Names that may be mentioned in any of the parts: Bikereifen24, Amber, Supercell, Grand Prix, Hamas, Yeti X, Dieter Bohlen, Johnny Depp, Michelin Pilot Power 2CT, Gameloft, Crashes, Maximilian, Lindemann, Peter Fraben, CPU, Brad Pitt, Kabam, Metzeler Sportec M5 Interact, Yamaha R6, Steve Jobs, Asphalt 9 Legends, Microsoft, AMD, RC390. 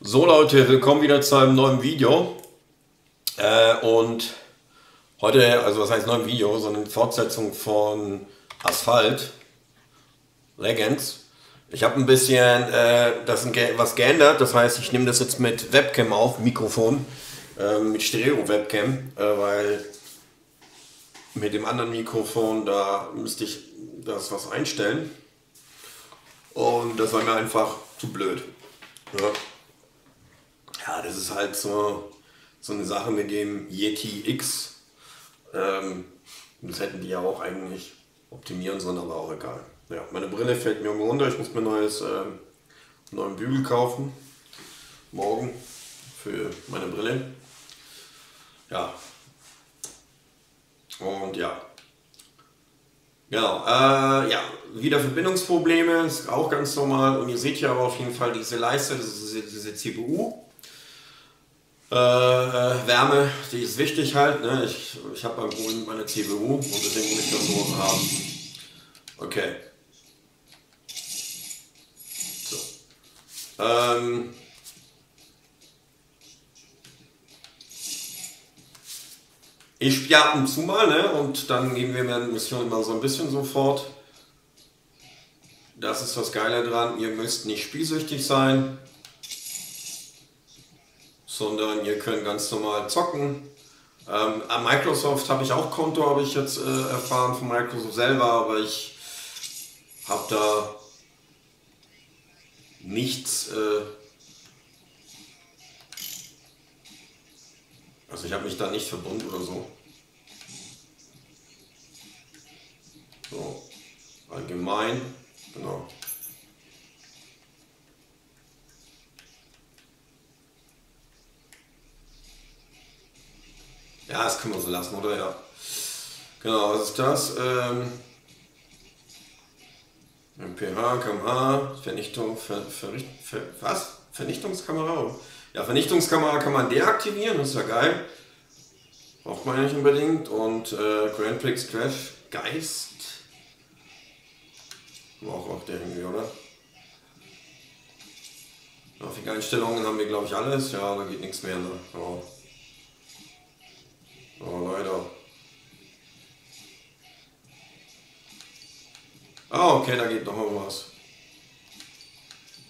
So Leute, willkommen wieder zu einem neuen Video und heute, also was heißt neues Video, sondern Fortsetzung von Asphalt Legends. Ich habe ein bisschen was geändert, das heißt ich nehme das jetzt mit Webcam auf, Mikrofon, mit Stereo-Webcam, weil mit dem anderen Mikrofon, da müsste ich das was einstellen und das war mir einfach zu blöd. Ja. Ja, das ist halt so eine Sache mit dem Yeti X. Das hätten die ja auch eigentlich optimieren sollen, aber auch egal. Ja, meine Brille fällt mir runter. Ich muss mir neuen Bügel kaufen. Morgen für meine Brille. Ja. Und ja. Genau. Ja, wieder Verbindungsprobleme. Ist auch ganz normal. Und ihr seht hier aber auf jeden Fall diese Leiste. Das ist diese CPU. Wärme, die ist wichtig halt, ne? Ich habe beim Holen meine CPU und deswegen muss ich das so haben. Okay. So. Ich spiele ab und zu mal, ne? Und dann geben wir mir eine Mission immer so ein bisschen sofort. Das ist das Geile dran, ihr müsst nicht spielsüchtig sein, sondern ihr könnt ganz normal zocken. An Microsoft habe ich auch Konto, habe ich jetzt erfahren von Microsoft selber, aber ich habe da nichts, also ich habe mich da nicht verbunden oder so. So, allgemein, genau. Ja, das können wir so lassen, oder? Ja. Genau, was ist das? MPH, KMH, Vernichtung, was? Vernichtungskamera? Ja, Vernichtungskamera kann man deaktivieren, das ist ja geil. Braucht man ja nicht unbedingt. Und Grand Prix Crash Geist. Braucht auch der irgendwie, oder? Grafik Einstellungen haben wir, glaube ich, alles. Ja, da geht nichts mehr, ne? Genau. Oh, leider. Ah, okay, da geht noch mal was.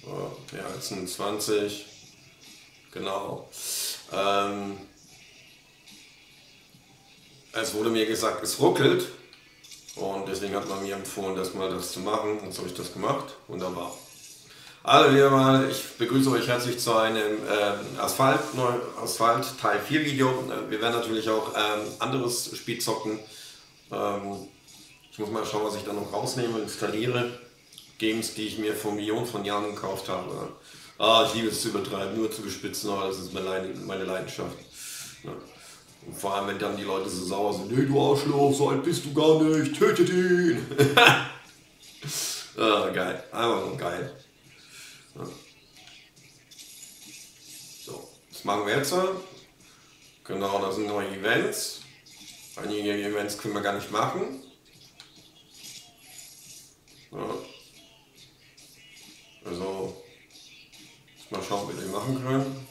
Oh, ja, jetzt sind 20. Genau. Es wurde mir gesagt, es ruckelt. Und deswegen hat man mir empfohlen, das mal zu machen. Und so habe ich das gemacht. Wunderbar. Also wieder mal, ich begrüße euch herzlich zu einem Asphalt Teil 4 Video. Wir werden natürlich auch anderes Spiel zocken. Ich muss mal schauen, was ich da noch rausnehme, installiere. Games, die ich mir vor Millionen von Jahren gekauft habe. Ah, ich liebe es zu übertreiben, nur zu bespitzen, aber das ist meine Leidenschaft. Ja. Und vor allem, wenn dann die Leute so sauer sind, nee, du Arschloch, so alt bist du gar nicht, tötet ihn! Ah, geil, einfach so geil. So, das machen wir jetzt. Genau, das sind neue Events. Einige Events können wir gar nicht machen. So. Also, mal schauen, wie wir die machen können.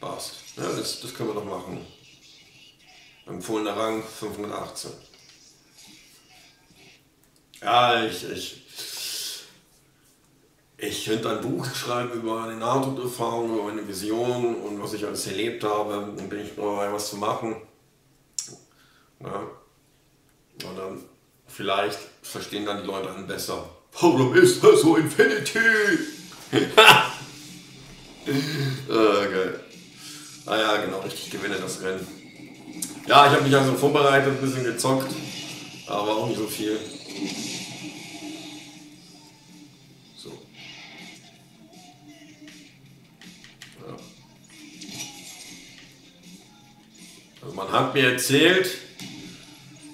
Passt. Ja, das können wir doch machen. Empfohlener Rang 518. Ja, ich könnte ein Buch schreiben über eine Nahtoderfahrung, über meine Vision und was ich alles erlebt habe. Dann bin ich dabei, was zu machen. Ja. Und dann vielleicht verstehen dann die Leute einen besser. Warum ist das so Infinity? Geil. Ah ja, genau, richtig gewinne das Rennen. Ja, ich habe mich also vorbereitet, ein bisschen gezockt, aber auch nicht so viel. So. Ja. Also man hat mir erzählt,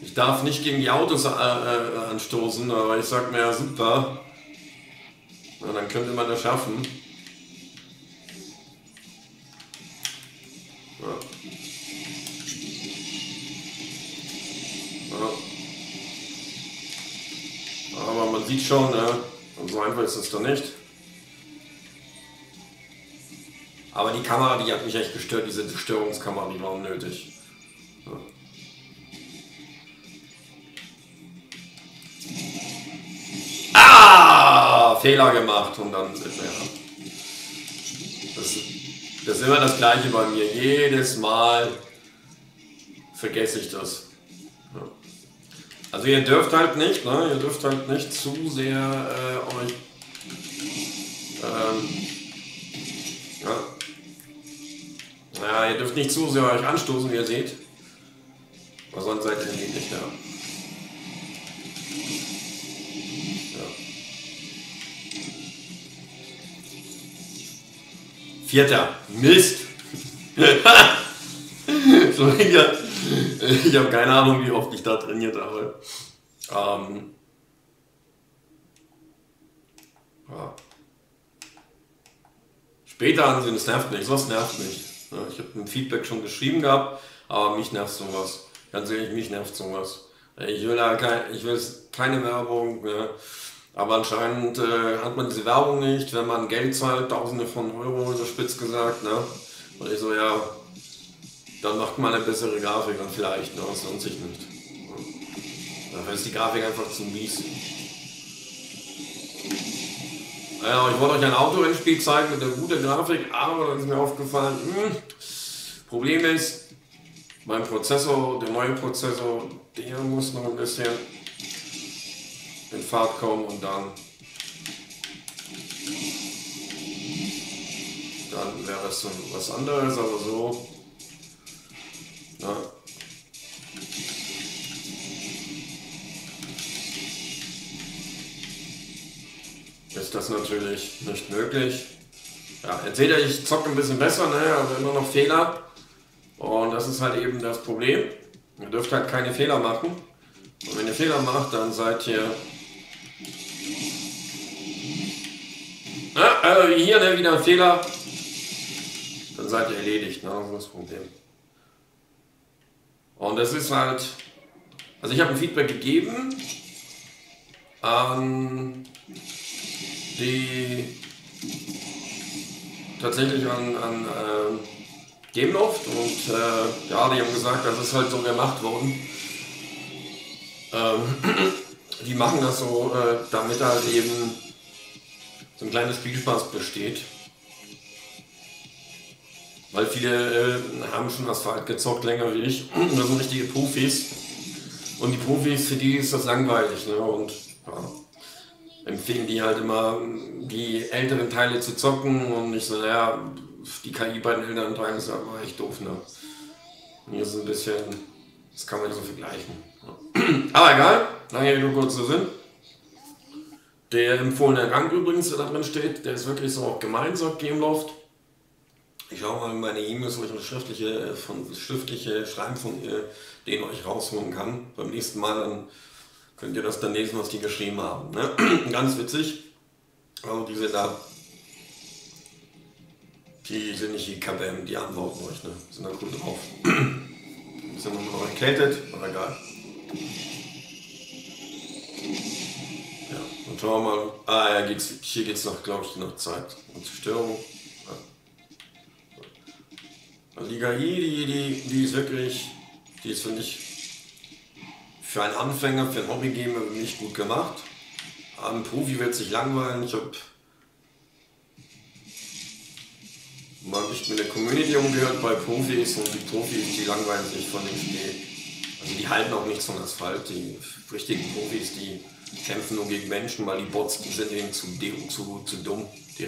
ich darf nicht gegen die Autos anstoßen, aber ich sag mir, ja super, na, dann könnte man das schaffen. Ja. Ja. Aber man sieht schon, Und so einfach ist es dann nicht. Aber die Kamera, die hat mich echt gestört, diese Störungskamera, die war unnötig. Ja. Ah! Fehler gemacht und dann... Das ist immer das Gleiche bei mir. Jedes Mal vergesse ich das. Ja. Also ihr dürft halt nicht, ne? Ihr dürft halt nicht zu sehr euch... Ja, ihr dürft nicht zu sehr euch anstoßen, wie ihr seht. Weil sonst seid ihr nicht da. Ja. Vierter. Mist! Ich habe keine Ahnung, wie oft ich da trainiert habe. Ja. Später ansehen, das nervt mich, sowas nervt mich. Ich habe ein Feedback schon geschrieben gehabt, aber mich nervt sowas. Ganz ehrlich, mich nervt sowas. Ich will keine Werbung mehr. Aber anscheinend hat man diese Werbung nicht, wenn man Geld zahlt, Tausende von Euro, so spitz gesagt. Ne? Und ich so, ja, dann macht man eine bessere Grafik und vielleicht, ne? Das lohnt sich nicht. Dafür ist die Grafik einfach zu mies. Ja, ich wollte euch ein Autorennspiel zeigen mit einer guten Grafik, aber dann ist mir aufgefallen, Problem ist, mein Prozessor, der neue Prozessor, der muss noch ein bisschen in Fahrt kommen und dann wäre es was anderes, aber so, na. Ist das natürlich nicht möglich. Ja, jetzt seht ihr, ich zocke ein bisschen besser, ne? Aber immer noch Fehler. Und das ist halt eben das Problem. Ihr dürft halt keine Fehler machen. Und wenn ihr Fehler macht, dann seid ihr... Ah, also hier, ne? Wieder ein Fehler. Dann seid ihr erledigt, ne? Das ist das Problem. Und das ist halt... Also ich habe ein Feedback gegeben. Die tatsächlich an Gameloft und ja, die haben gesagt, das ist halt so gemacht worden. Die machen das so, damit halt eben so ein kleines Spielspaß besteht. Weil viele haben schon Asphalt gezockt, länger wie ich. Das sind richtige Profis. Und die Profis, für die ist das langweilig, ne? Und ja, empfehlen die halt immer, die älteren Teile zu zocken und ich so, naja, die KI bei den älteren Teilen ist aber echt doof, ne? Hier ist ein bisschen, das kann man nicht so vergleichen. Aber egal, lange nur kurzer Sinn. Der empfohlene Rang übrigens, der da drin steht, der ist wirklich so auch gemein, sagt Gameloft. Ich schaue mal in meine E-Mails, wo ich eine schriftliche Schreiben von denen euch rausholen kann. Beim nächsten Mal dann könnt ihr das dann lesen, was die geschrieben haben. Ne? Ganz witzig. Also diese da, die sind nicht die Kabam, die antworten euch, ne? Sind da cool drauf. Sind noch erkältet, aber egal. Ja, dann schauen wir mal. Ah ja, hier geht es noch, glaube ich, noch Zeit. Und Störung. Ja. Die KI, die ist wirklich, die ist, finde ich, für einen Anfänger, für ein Hobbygamer nicht gut gemacht. Ein Profi wird sich langweilen. Ich habe mal mich mit der Community umgehört bei Profis und die Profis, die langweilen sich von dem Spiel. Also die halten auch nichts von Asphalt. Die richtigen Profis, die kämpfen nur gegen Menschen, weil die Bots, die sind eben zu dumm. Die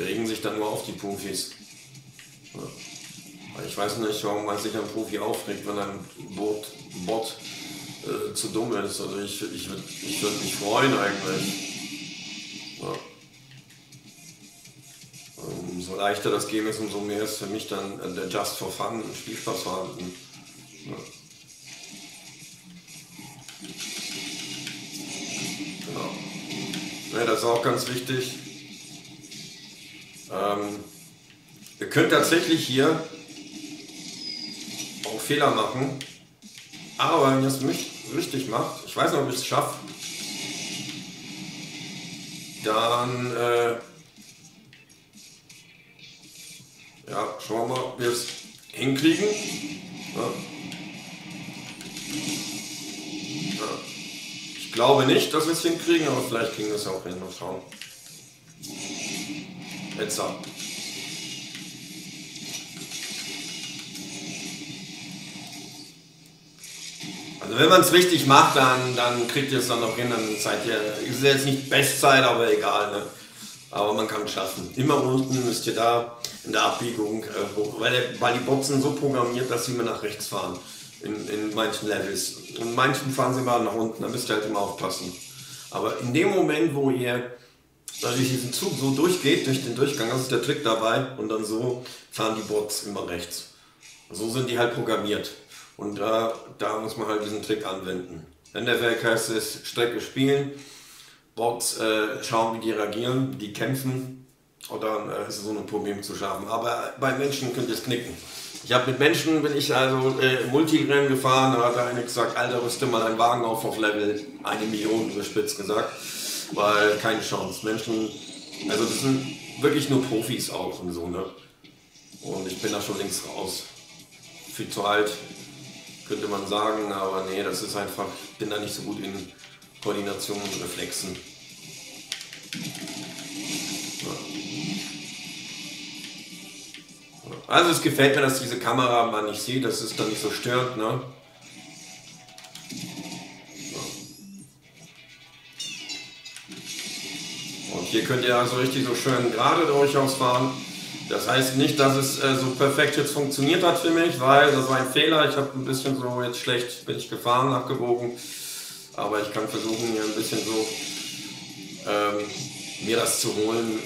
regen sich dann nur auf die Profis. Ja. Ich weiß nicht, warum man sich ein Profi aufregt, wenn ein Bot zu dumm ist. Also ich würde mich freuen eigentlich. Ja. Umso leichter das Game ist, umso mehr ist für mich dann der Just for Fun und Spielspaß vorhanden. Ja. Genau. Ja, das ist auch ganz wichtig. Ihr könnt tatsächlich hier auch Fehler machen. Aber wenn ihr es richtig macht, ich weiß nicht, ob ich es schaffe. Dann, ja, schauen wir mal, ob wir es hinkriegen. Ja. Ja. Ich glaube nicht, dass wir es hinkriegen, aber vielleicht kriegen wir es auch hin. Mal schauen. Jetzt ab. Also wenn man es richtig macht, dann kriegt ihr es dann noch hin, dann seid ihr, ist jetzt nicht Bestzeit, aber egal, ne? Aber man kann es schaffen. Immer unten müsst ihr da in der Abbiegung, weil die Boxen so programmiert, dass sie immer nach rechts fahren, in manchen Levels. In manchen fahren sie immer nach unten, da müsst ihr halt immer aufpassen. Aber in dem Moment, wo ihr durch diesen Zug so durchgeht, durch den Durchgang, das ist der Trick dabei, und dann so fahren die Bots immer rechts. So sind die halt programmiert. Und da muss man halt diesen Trick anwenden. Wenn der Werk heißt es, Strecke spielen, Bots schauen, wie die reagieren, die kämpfen, und dann ist es so ein Problem zu schaffen. Aber bei Menschen könnt ihr es knicken. Ich habe mit Menschen, bin ich also Multirennen gefahren, da hat einer gesagt, Alter, rüste mal einen Wagen auf Level 1 Million, überspitzt gesagt, weil keine Chance. Menschen, also das sind wirklich nur Profis auch und so, ne? Und ich bin da schon links raus. Viel zu alt. Könnte man sagen, aber nee, das ist einfach, ich bin da nicht so gut in Koordination und Reflexen. Ja. Also es gefällt mir, dass diese Kamera man nicht sieht, das ist dann nicht so störend, ne? Ja. Und hier könnt ihr also richtig so schön gerade durchaus fahren. Das heißt nicht, dass es so perfekt jetzt funktioniert hat für mich, weil das war ein Fehler. Ich habe ein bisschen so jetzt schlecht, bin ich gefahren, abgebogen. Aber ich kann versuchen, hier ein bisschen so mir das zu holen.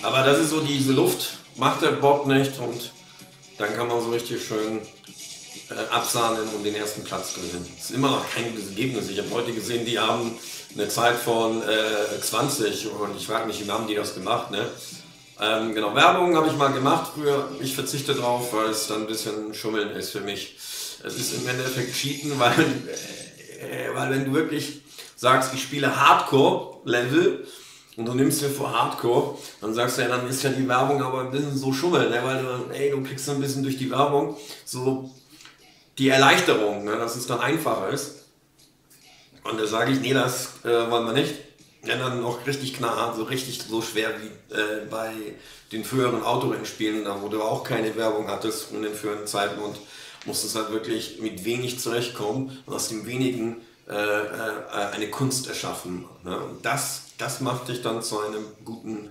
Aber das ist so, diese Luft macht der Bob nicht, und dann kann man so richtig schön absahnen und den ersten Platz gewinnen. Das ist immer noch kein Ergebnis. Ich habe heute gesehen, die haben eine Zeit von 20 und ich frage mich, wie haben die das gemacht, ne? Genau, Werbung habe ich mal gemacht früher. Ich verzichte drauf, weil es dann ein bisschen Schummeln ist für mich. Es ist im Endeffekt Cheaten, weil wenn du wirklich sagst, ich spiele Hardcore-Level und du nimmst dir vor Hardcore, dann sagst du ja, dann ist ja die Werbung aber ein bisschen so Schummel, ne? Weil du, ey, du kriegst ein bisschen durch die Werbung so die Erleichterung, ne? Dass es dann einfacher ist. Und da sage ich, nee, das wollen wir nicht. Ja, dann noch richtig knallhart, so richtig so schwer wie bei den früheren Autorennspielen, da wo du auch keine Werbung hattest in den früheren Zeiten und musstest halt wirklich mit wenig zurechtkommen und aus dem Wenigen eine Kunst erschaffen. Ne? Und das macht dich dann zu einem guten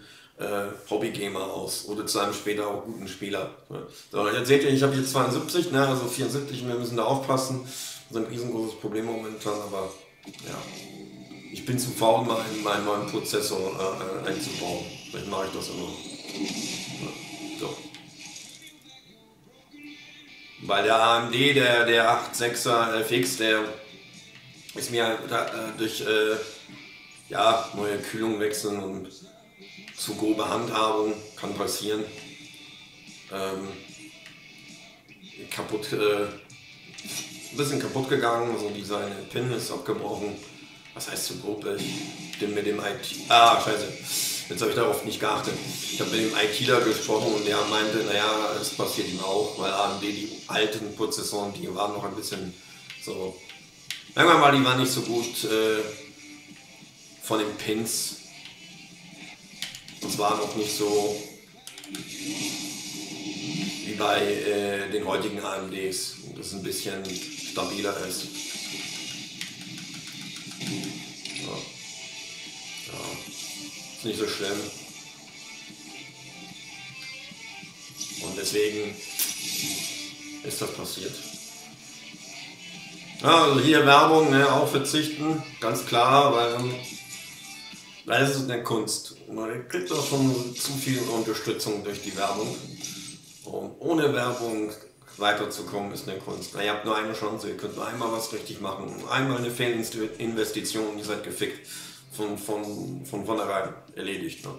Hobbygamer aus oder zu einem später auch guten Spieler. Ne? So, jetzt seht ihr, ich habe hier 72, ne? Also 74, und wir müssen da aufpassen. Das ist ein riesengroßes Problem momentan, aber ja. Ich bin zu faul, meinen neuen Prozessor einzubauen. Vielleicht mache ich das immer. So. Bei der AMD, der 86er Fix, der ist mir durch ja, neue Kühlung wechseln und zu grobe Handhabung, kann passieren, kaputt, ein bisschen kaputt gegangen, also die seine Pin ist abgebrochen. Was heißt so grob? Ich bin mit dem IT... Ah, scheiße. Jetzt habe ich darauf nicht geachtet. Ich habe mit dem ITler gesprochen und der meinte, naja, das passiert ihm auch, weil AMD, die alten Prozessoren, die waren noch ein bisschen so... Sagen wir mal, die waren nicht so gut von den Pins. Und waren auch nicht so wie bei den heutigen AMDs, das ein bisschen stabiler ist. Nicht so schlimm, und deswegen ist das passiert. Ja, also hier Werbung, ne, auch verzichten, ganz klar, weil es ist eine Kunst. Man kriegt auch schon zu viel Unterstützung durch die Werbung, und ohne Werbung weiterzukommen ist eine Kunst. Na, ihr habt nur eine Chance, ihr könnt nur einmal was richtig machen, einmal eine Fehlinvestition und ihr seid gefickt. Von vornherein erledigt. Ne?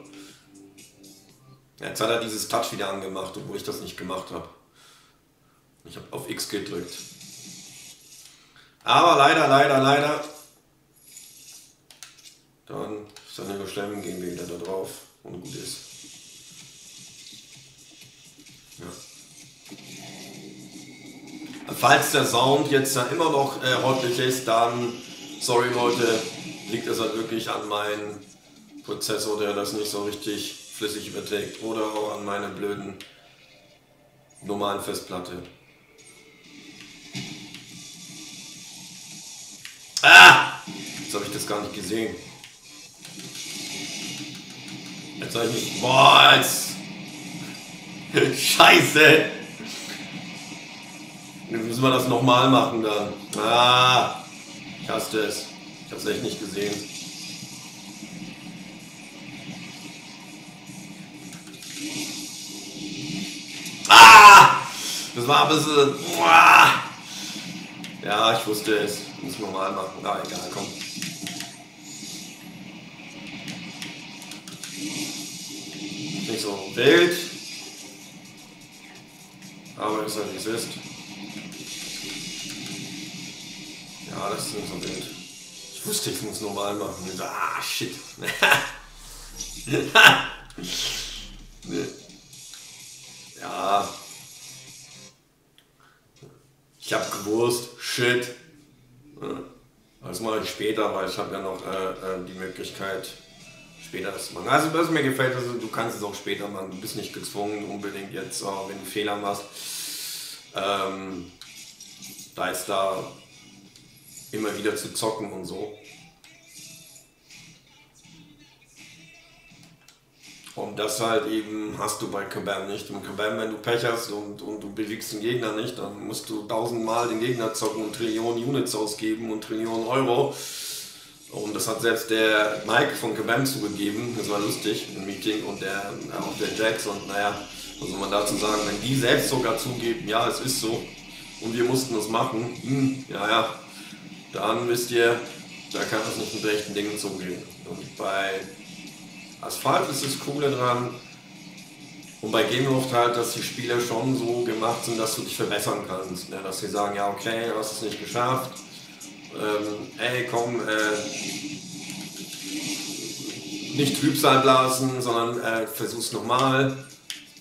Jetzt hat er dieses Touch wieder angemacht, obwohl ich das nicht gemacht habe. Ich habe auf X gedrückt. Aber leider, leider, leider. Dann Seine Bestellung gehen wir wieder da drauf und gut ist. Ja. Falls der Sound jetzt dann immer noch rottig ist, dann, sorry Leute, liegt es halt wirklich an meinem Prozessor, der das nicht so richtig flüssig überträgt, oder auch an meiner blöden normalen Festplatte. Ah! Jetzt habe ich das gar nicht gesehen. Jetzt habe ich mich... Boah, jetzt... Scheiße! Jetzt müssen wir das nochmal machen dann. Ah! Ich hasse es. Ich habe es echt nicht gesehen. Ah! Das war ein bisschen... Boah! Ja, ich wusste es. Muss normal machen. Na egal, komm. Nicht so wild. Aber ist halt wie es ist. Ja, das ist nicht so wild. Ich wusste, ich muss normal machen. Ah, shit. Nee. Ja. Ich hab gewusst. Shit. Das mache ich später, weil ich habe ja noch die Möglichkeit, später das zu machen. Also was mir gefällt, also, du kannst es auch später machen. Du bist nicht gezwungen unbedingt jetzt, wenn du Fehler machst. Da ist da immer wieder zu zocken und so. Und das halt eben hast du bei Kabam nicht. Und Kabam, wenn du Pech hast und du besiegst den Gegner nicht, dann musst du 1000 Mal den Gegner zocken und Trillionen Units ausgeben und Trillionen Euro. Und das hat selbst der Mike von Kabam zugegeben. Das war lustig im Meeting. Und auch der Jax. Und naja, was soll man dazu sagen? Wenn die selbst sogar zugeben, ja, es ist so. Und wir mussten das machen. Ja, dann wisst ihr, da kann das nicht mit rechten Dingen zugehen. Und bei Asphalt ist das Coole dran und bei Gameloft halt, dass die Spiele schon so gemacht sind, dass du dich verbessern kannst, ne? Dass sie sagen, ja okay, du hast es nicht geschafft, ey komm, nicht Trübsal blasen, sondern versuch's nochmal,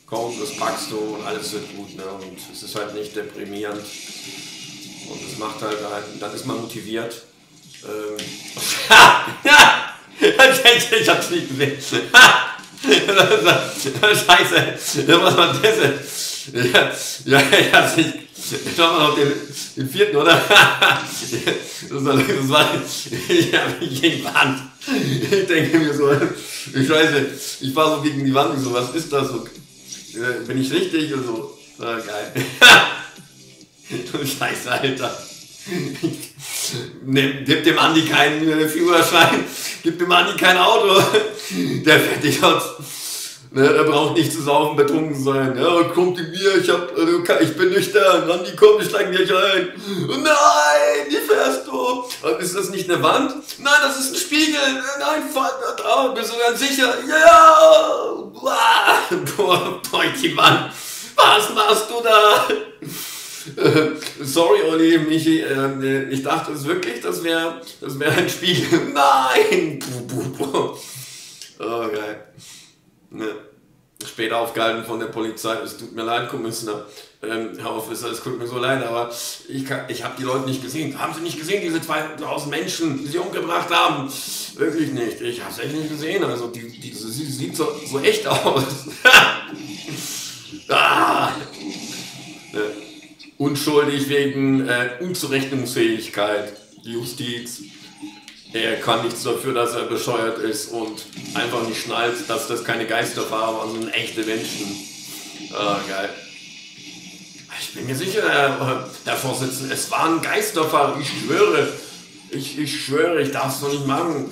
komm, das packst du und alles wird gut, ne? Und es ist halt nicht deprimierend und es macht halt, dann ist man motiviert. Ich hab's nicht gesehen. Scheiße. Was war das denn? Ja, ich hab's nicht. Ich hab noch den vierten, oder? Das war. Ich hab mich gegen die Wand. Ich denke mir so, Scheiße. Ich fahr so gegen die Wand und so, was ist das? So, bin ich richtig und so? Ah, geil. Du Scheiße, Alter. Gib dem Andi keinen Führerschein, gib dem Andi kein Auto, der fährt dich aus. Der braucht nicht zu saufen, betrunken sein. Ja, kommt mit mir, ich bin nüchtern, Andi, komm, ich steig dich ein. Nein, wie fährst du? Ist das nicht eine Wand? Nein, das ist ein Spiegel. Nein, fahr da drauf, bist du ganz sicher? Ja! Boah, die Wand. Was machst du da? Sorry, Olli, Michi, ich dachte es wirklich, das wäre ein Spiegel. Nein! Oh, geil. Ne. Später aufgehalten von der Polizei, es tut mir leid, Kommissar. Herr Officer, es tut mir so leid, aber ich habe die Leute nicht gesehen. Haben Sie nicht gesehen, diese 2000 Menschen, die Sie umgebracht haben? Wirklich nicht. Ich habe es echt nicht gesehen. Also, sie sieht so echt aus. Ah. Ne. Unschuldig wegen Unzurechnungsfähigkeit, Justiz. Er kann nichts dafür, dass er bescheuert ist und einfach nicht schnallt, dass das keine Geister waren, sondern echte Menschen. Ah, geil. Ich bin mir sicher, Herr Vorsitzender, es waren Geisterfahrer, ich schwöre. Ich darf es noch nicht machen.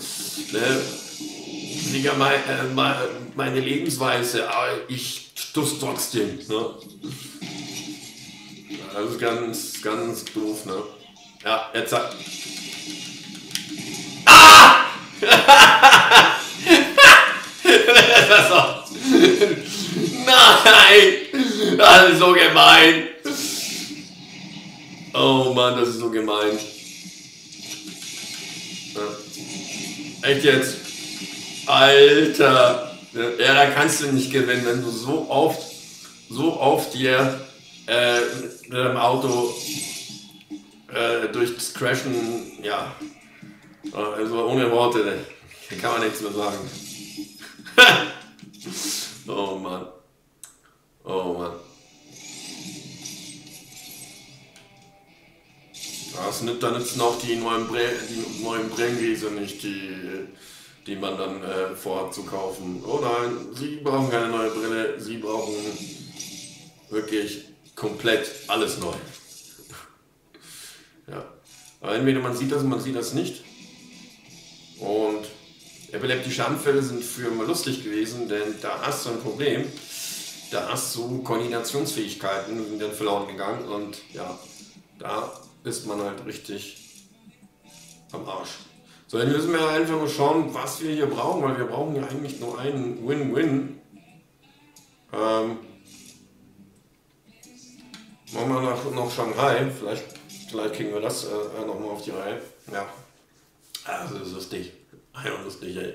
Sicher meine Lebensweise, aber ich tu's trotzdem. Ne? Das ist ganz, ganz doof, ne? Ja, jetzt sagt. Ah! Das war's. Nein! Das ist so gemein! Oh Mann, das ist so gemein. Ja. Echt jetzt? Alter, ja, da kannst du nicht gewinnen, wenn du so oft dir mit dem Auto durchs Crashen, ja, also ohne Worte, da kann man nichts mehr sagen. Oh Mann. Oh Mann. Das nimmt dann jetzt noch die neuen Brennwiese nicht, die man dann vorhat zu kaufen. Oh nein, sie brauchen keine neue Brille, sie brauchen wirklich komplett alles neu. Ja. Aber entweder man sieht das und man sieht das nicht. Und epileptische Anfälle sind früher immer lustig gewesen, denn da hast du ein Problem. Da hast du Koordinationsfähigkeiten, sind dann verloren gegangen und ja, da ist man halt richtig am Arsch. So, dann müssen wir einfach nur schauen, was wir hier brauchen, weil wir brauchen ja eigentlich nur einen Win-Win. Machen wir noch Shanghai, vielleicht kriegen wir das nochmal auf die Reihe. Ja, also das ist lustig. Einfach lustig, ey.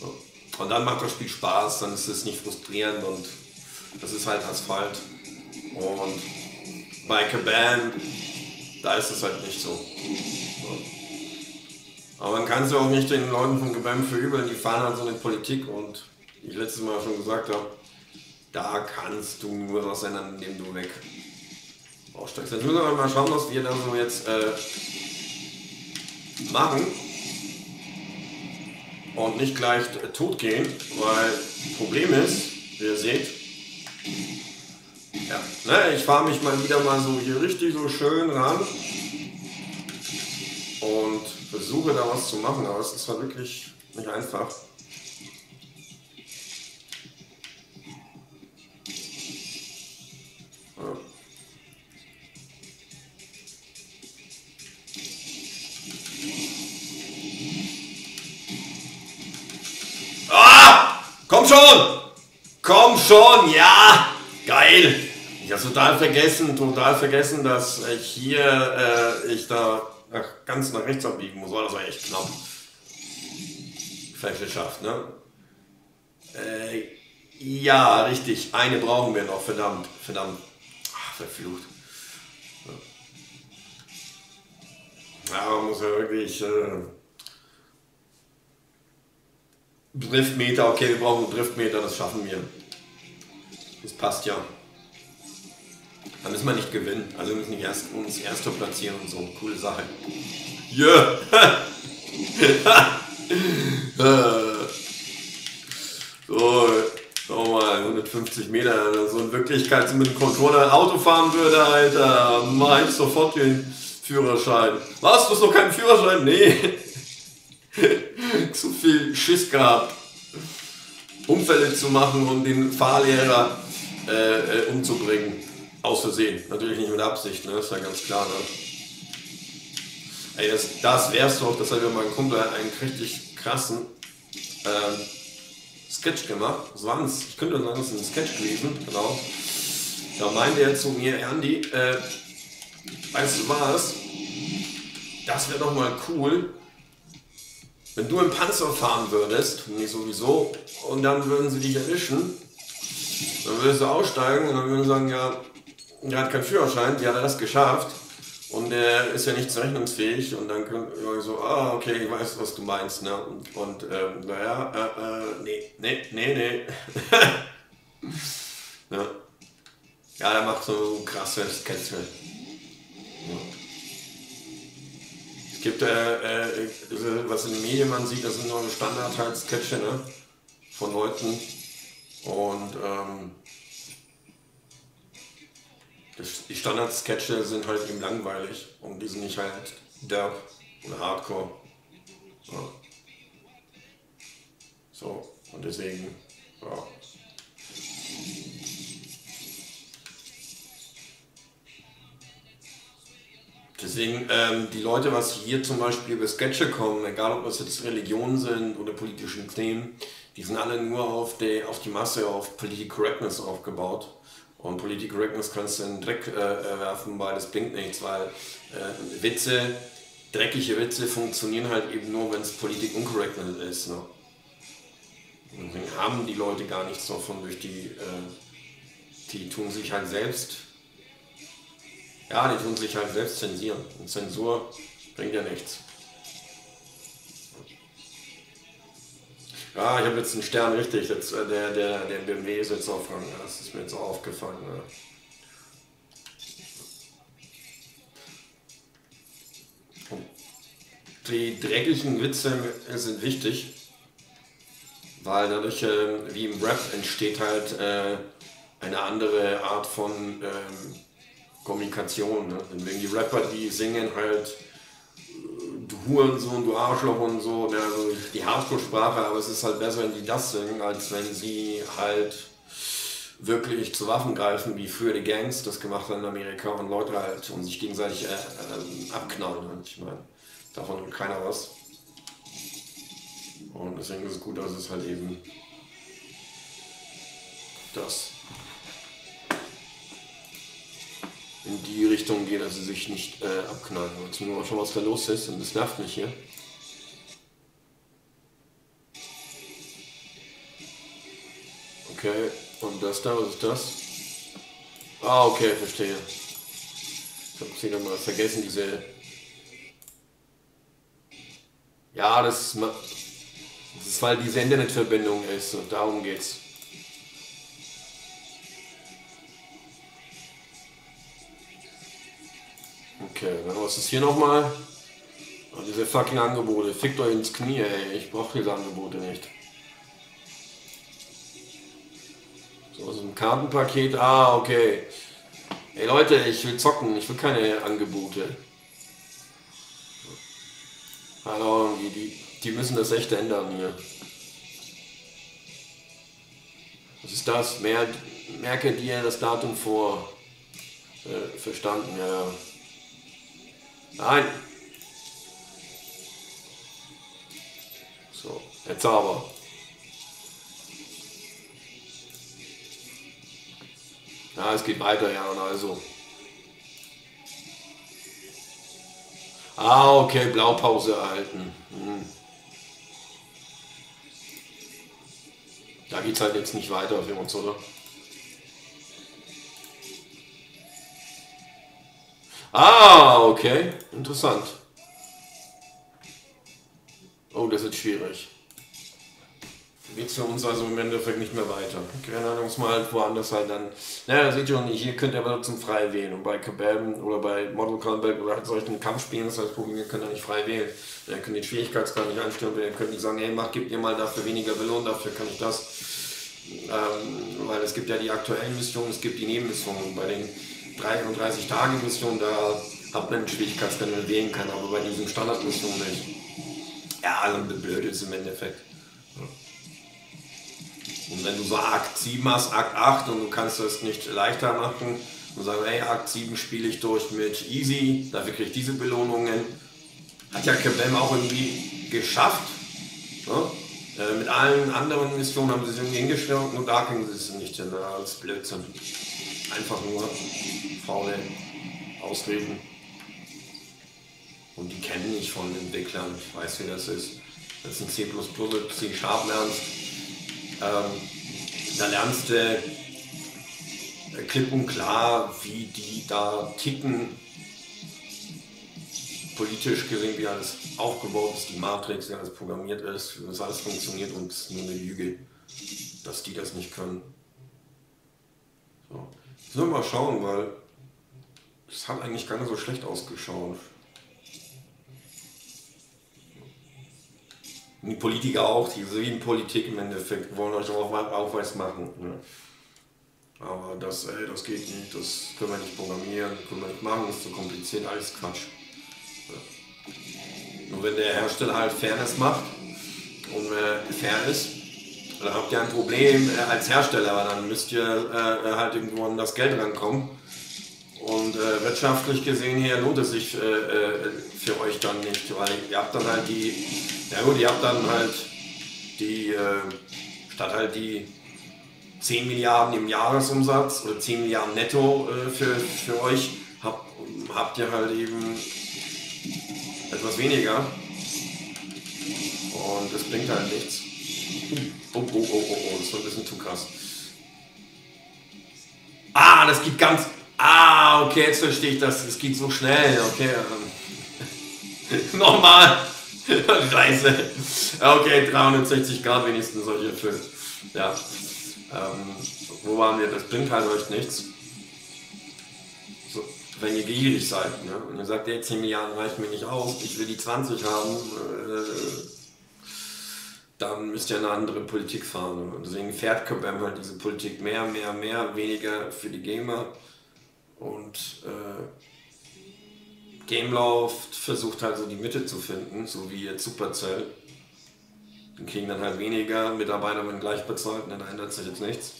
So. Und dann macht das Spiel Spaß, dann ist es nicht frustrierend und das ist halt Asphalt. Und bei Kabam, da ist es halt nicht so. So. Aber man kann es ja auch nicht den Leuten von Kabam verübeln, die fahren halt so eine Politik und wie ich letztes Mal schon gesagt habe, da kannst du nur was ändern, indem du weg aussteigst. Jetzt müssen wir mal schauen, was wir da so jetzt machen und nicht gleich tot gehen, weil das Problem ist, wie ihr seht, ja, ne, ich fahre mich wieder mal so hier richtig so schön ran und versuche da was zu machen, aber es ist halt wirklich nicht einfach. Ja. Komm schon! Komm schon! Ja! Geil! Ich habe total vergessen, dass ich da ganz nach rechts abbiegen muss. Das war echt knapp. Vielleicht geschafft, ne? Ja, richtig. Eine brauchen wir noch. Verdammt. Verdammt. Ach, verflucht. Ja, man muss ja wirklich... Driftmeter, okay, wir brauchen einen Driftmeter, das schaffen wir. Das passt ja. Da müssen wir nicht gewinnen, also wir müssen uns erster platzieren und so. Coole Sache. Yeah! So, nochmal 150 Meter. So in Wirklichkeit, so mit dem Controller Auto fahren würde, Alter, mach ich sofort den Führerschein. Was? Du hast noch keinen Führerschein? Nee. Zu viel Schiss gehabt, Unfälle zu machen und den Fahrlehrer umzubringen. Aus Versehen. Natürlich nicht mit Absicht, ne? Ist ja ganz klar. Ne? Ey, das wär's doch, das hat ja mein Kumpel einen richtig krassen Sketch gemacht. Das war ich könnte sagen, das ist ein Sketch gewesen, genau. Da meinte er zu mir, Andi, weißt du was? Das wäre doch mal cool. Wenn du im Panzer fahren würdest, nicht sowieso, und dann würden sie dich erwischen, dann würdest du aussteigen und dann würden sie sagen, ja, der hat keinen Führerschein, die hat er das geschafft und der ist ja nicht rechnungsfähig und dann können wir so, ah, okay, ich weiß, was du meinst, ne, und naja, nee. Ja. Ja, der macht so krasse Sketche. Ja. Es gibt, was in den Medien man sieht, das sind nur Standard halt Sketche, ne? Von Leuten und die Standard-Sketche sind halt eben langweilig und die sind nicht halt derb und hardcore. Ja. So, und deswegen, ja. Deswegen, die Leute, was hier zum Beispiel über Sketche kommen, egal ob das jetzt Religionen sind oder politische Themen, die sind alle nur auf die Masse, auf Political Correctness aufgebaut. Und Political Correctness kannst du in den Dreck werfen, weil das bringt nichts, weil Witze dreckige Witze funktionieren halt eben nur, wenn es politisch inkorrekt ist. Ne? Und deswegen haben die Leute gar nichts davon, durch die, die tun sich halt selbst, ja, die tun sich halt selbst zensieren. Und Zensur bringt ja nichts. Ja, ich habe jetzt einen Stern richtig, jetzt, der BMW ist jetzt auf Rang, das ist mir jetzt auch aufgefallen. Ne? Die dreckigen Witze sind wichtig, weil dadurch, wie im Rap, entsteht halt eine andere Art von Kommunikation. Ne? Wenn die Rapper, die singen halt du Hurensohn, du Arschloch und so, ne? Also die Hardcore-Sprache, aber es ist halt besser, wenn die das singen, als wenn sie halt wirklich zu Waffen greifen, wie früher die Gangs das gemacht haben in Amerika und Leute halt und sich gegenseitig abknallen. Ne? Ich meine, davon hat keiner was. Und deswegen ist es gut, dass es halt eben das in die Richtung geht, dass sie sich nicht abknallen. Jetzt müssen wir mal schauen, was da los ist, und das nervt mich hier. Okay, und das da, was ist das? Ah, okay, verstehe. Ich habe sie nochmal vergessen, diese... Ja, das ist, weil diese Internetverbindung ist und darum geht's. Okay, was ist hier nochmal? Oh, diese fucking Angebote, fickt euch ins Knie, ey, ich brauche diese Angebote nicht. So, aus dem Kartenpaket, ah, okay. Ey Leute, ich will zocken, ich will keine Angebote. Hallo, die müssen das echt ändern hier. Was ist das? Merke dir das Datum vor. Verstanden, ja. Nein! So, jetzt aber. Na, es geht weiter, ja, und also. Ah, okay, Blaupause erhalten. Da geht's halt jetzt nicht weiter für uns, oder? Ah, okay, interessant. Oh, das ist schwierig. Geht's für uns also im Endeffekt nicht mehr weiter. Okay, dann lassen wir mal halt woanders halt dann. Naja, seht ihr schon nicht, hier könnt ihr aber zum frei wählen. Und bei Kabam oder bei Model Combat oder solchen Kampfspielen, das heißt, ihr könnt ihr nicht frei wählen. Ihr könnt den Schwierigkeitsgrad nicht einstellen, ihr könnt nicht sagen, hey, gib mir mal dafür weniger Belohnung, dafür kann ich das. Weil es gibt ja die aktuellen Missionen, es gibt die Nebenmissionen. Bei den 33-Tage-Missionen, da hat man einen Schwierigkeitsgrad, den man wählen kann, aber bei diesen Standardmissionen nicht. Ja, also blöd ist im Endeffekt. Und wenn du so Akt 7 hast, Akt 8 und du kannst das nicht leichter machen und sagst, ey, Akt 7 spiele ich durch mit Easy, dafür kriege ich diese Belohnungen. Hat ja Kabam auch irgendwie geschafft. Ne? Mit allen anderen Missionen haben sie es irgendwie hingeschrieben, nur da kriegen sie es nicht hin. Das ist Blödsinn. Einfach nur faule Ausreden. Und die kennen nicht von den Entwicklern, ich weiß wie das ist. Das sind C++, C# lernst. Da lernst du klipp und klar, wie die da ticken, politisch gesehen, wie alles aufgebaut ist, die Matrix, wie alles programmiert ist, wie das alles funktioniert, und es ist nur eine Lüge, dass die das nicht können. So. Jetzt müssen wir mal schauen, weil es hat eigentlich gar nicht so schlecht ausgeschaut. Und die Politiker auch, die so wie in Politik im Endeffekt wollen euch auch aufweis machen. Ne? Aber das, ey, das geht nicht, das können wir nicht programmieren, können wir nicht machen, ist zu kompliziert, alles Quatsch. Ja. Nur wenn der Hersteller halt Fairness macht und fair ist, dann habt ihr ein Problem als Hersteller, weil dann müsst ihr halt irgendwo an das Geld rankommen. Und wirtschaftlich gesehen hier lohnt es sich für euch dann nicht, weil ihr habt dann halt die, ja gut, ihr habt dann halt die, statt halt die 10 Milliarden im Jahresumsatz oder 10 Milliarden netto für euch, habt ihr halt eben etwas weniger. Und das bringt halt nichts. Oh, oh, oh, oh, oh, das war ein bisschen zu krass. Ah, das geht ganz... Ah, okay, jetzt verstehe ich das. Das geht so schnell, okay. Nochmal. Scheiße. Okay, 360 Grad wenigstens solche Filme. Ja. Wo waren wir? Das bringt halt euch nichts. So, wenn ihr gierig seid, ne? Und ihr sagt, ja, 10 Milliarden reichen mir nicht aus, ich will die 20 haben, dann müsst ihr eine andere Politik fahren. Ne? Deswegen fährt Kabam halt diese Politik mehr, weniger für die Gamer. Und Gameloft versucht halt so die Mitte zu finden, so wie jetzt Supercell. Die kriegen dann halt weniger, Mitarbeiter werden gleich bezahlt, dann ändert sich jetzt nichts.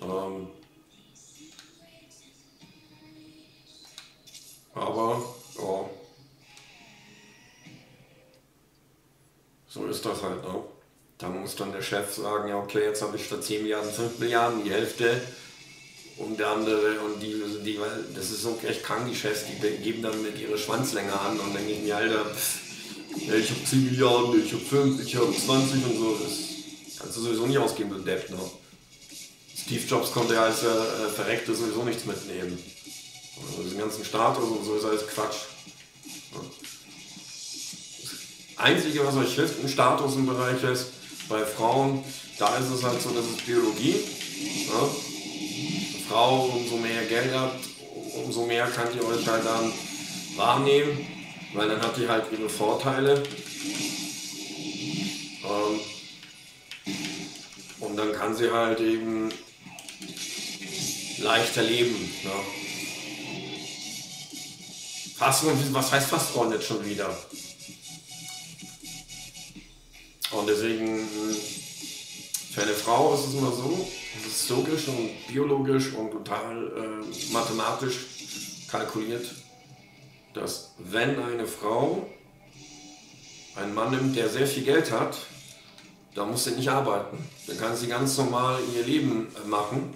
Aber, ja. So ist das halt, ne? Da muss dann der Chef sagen, ja okay, jetzt habe ich statt 10 Milliarden 5 Milliarden, die Hälfte. Und der andere, und die das ist so echt krank, die Chefs, die geben dann mit ihrer Schwanzlänge an und dann gehen die, Alter, ich hab 10 Milliarden, ich hab 5, ich hab 20 und so, das kannst du sowieso nicht ausgeben, du Depp, ne? Steve Jobs konnte ja als Verreckte sowieso nichts mitnehmen. Also diesen ganzen Status und so ist alles Quatsch. Ja. Das Einzige, was euch hilft im Status im Bereich ist, bei Frauen, da ist es halt so, das ist Biologie. Ja. Frau, umso mehr Geld habt, umso mehr kann die euch halt dann wahrnehmen, weil dann hat die halt ihre Vorteile. Und dann kann sie halt eben leichter leben. Ne? Fast, was heißt fast Frauen jetzt schon wieder? Und deswegen, für eine Frau ist es immer so, es ist logisch und biologisch und total mathematisch kalkuliert, dass wenn eine Frau einen Mann nimmt, der sehr viel Geld hat, dann muss sie nicht arbeiten. Dann kann sie ganz normal ihr Leben machen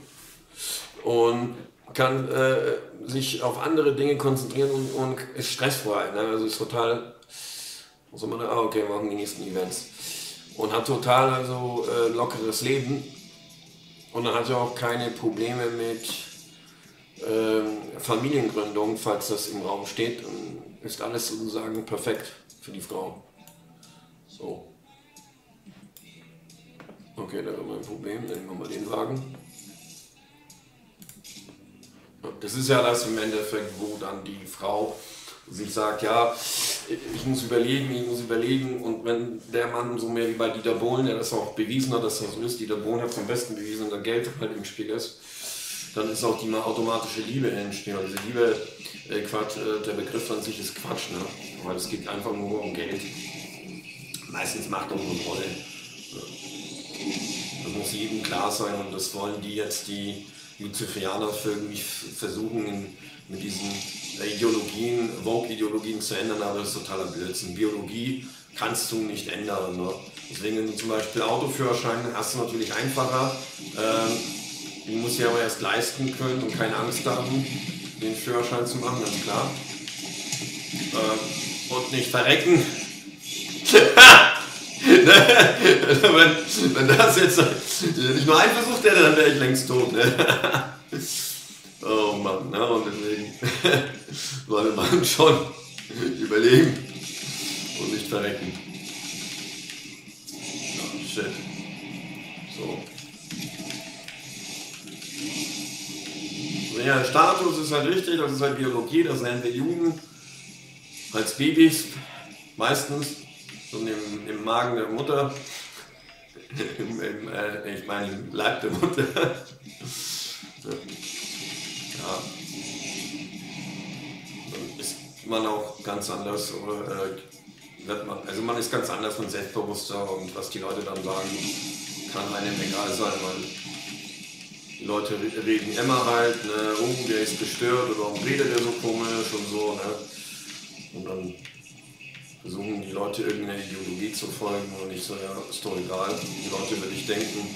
und kann sich auf andere Dinge konzentrieren und ist stressfrei. Ne? Also ist total, muss man sagen, ah, okay, wir machen die nächsten Events. Und hat total also lockeres Leben. Und dann hat er auch keine Probleme mit Familiengründung, falls das im Raum steht. Und ist alles sozusagen perfekt für die Frau. So. Okay, da haben wir ein Problem. Dann nehmen wir mal den Wagen. Das ist ja das im Endeffekt, wo dann die Frau sich sagt, ja, ich muss überlegen und wenn der Mann so mehr wie bei Dieter Bohlen, der das auch bewiesen hat, dass das so ist, Dieter Bohlen hat es am besten bewiesen, dass Geld halt im Spiel ist, dann ist auch die automatische Liebe entstehen. Also diese Liebe, Quatsch, der Begriff an sich ist Quatsch, ne? Weil es geht einfach nur um Geld. Meistens macht auch eine Rolle. Das muss jedem klar sein und das wollen die jetzt, die Luciferianer irgendwie versuchen, mit diesen Ideologien, Vogue-Ideologien zu ändern, aber das ist totaler Blödsinn. Biologie kannst du nicht ändern. Ne? Deswegen, wenn du zum Beispiel Autoführerschein hast, du natürlich einfacher. Du musst dir aber erst leisten können und keine Angst haben, den Führerschein zu machen, ganz klar. Und nicht verrecken. wenn das jetzt nicht nur ein Versuch hätte, dann wäre ich längst tot. Ne? Oh Mann, na, und deswegen sollte man schon überlegen und nicht verrecken. Oh, shit. So. So. Ja, Status ist halt richtig, das ist halt Biologie, das nennen wir Jugend. Als Babys, meistens, so im Magen der Mutter, ich meine im Leib der Mutter. Ja. Dann ist man auch ganz anders, oder, also man ist ganz anders und selbstbewusster und was die Leute dann sagen, kann einem egal sein, weil die Leute reden immer halt, ne, oh, der ist gestört oder warum redet der so komisch und so, ne? Und dann versuchen die Leute irgendeine Ideologie zu folgen und nicht so, ja, ist doch egal, die Leute über dich denken.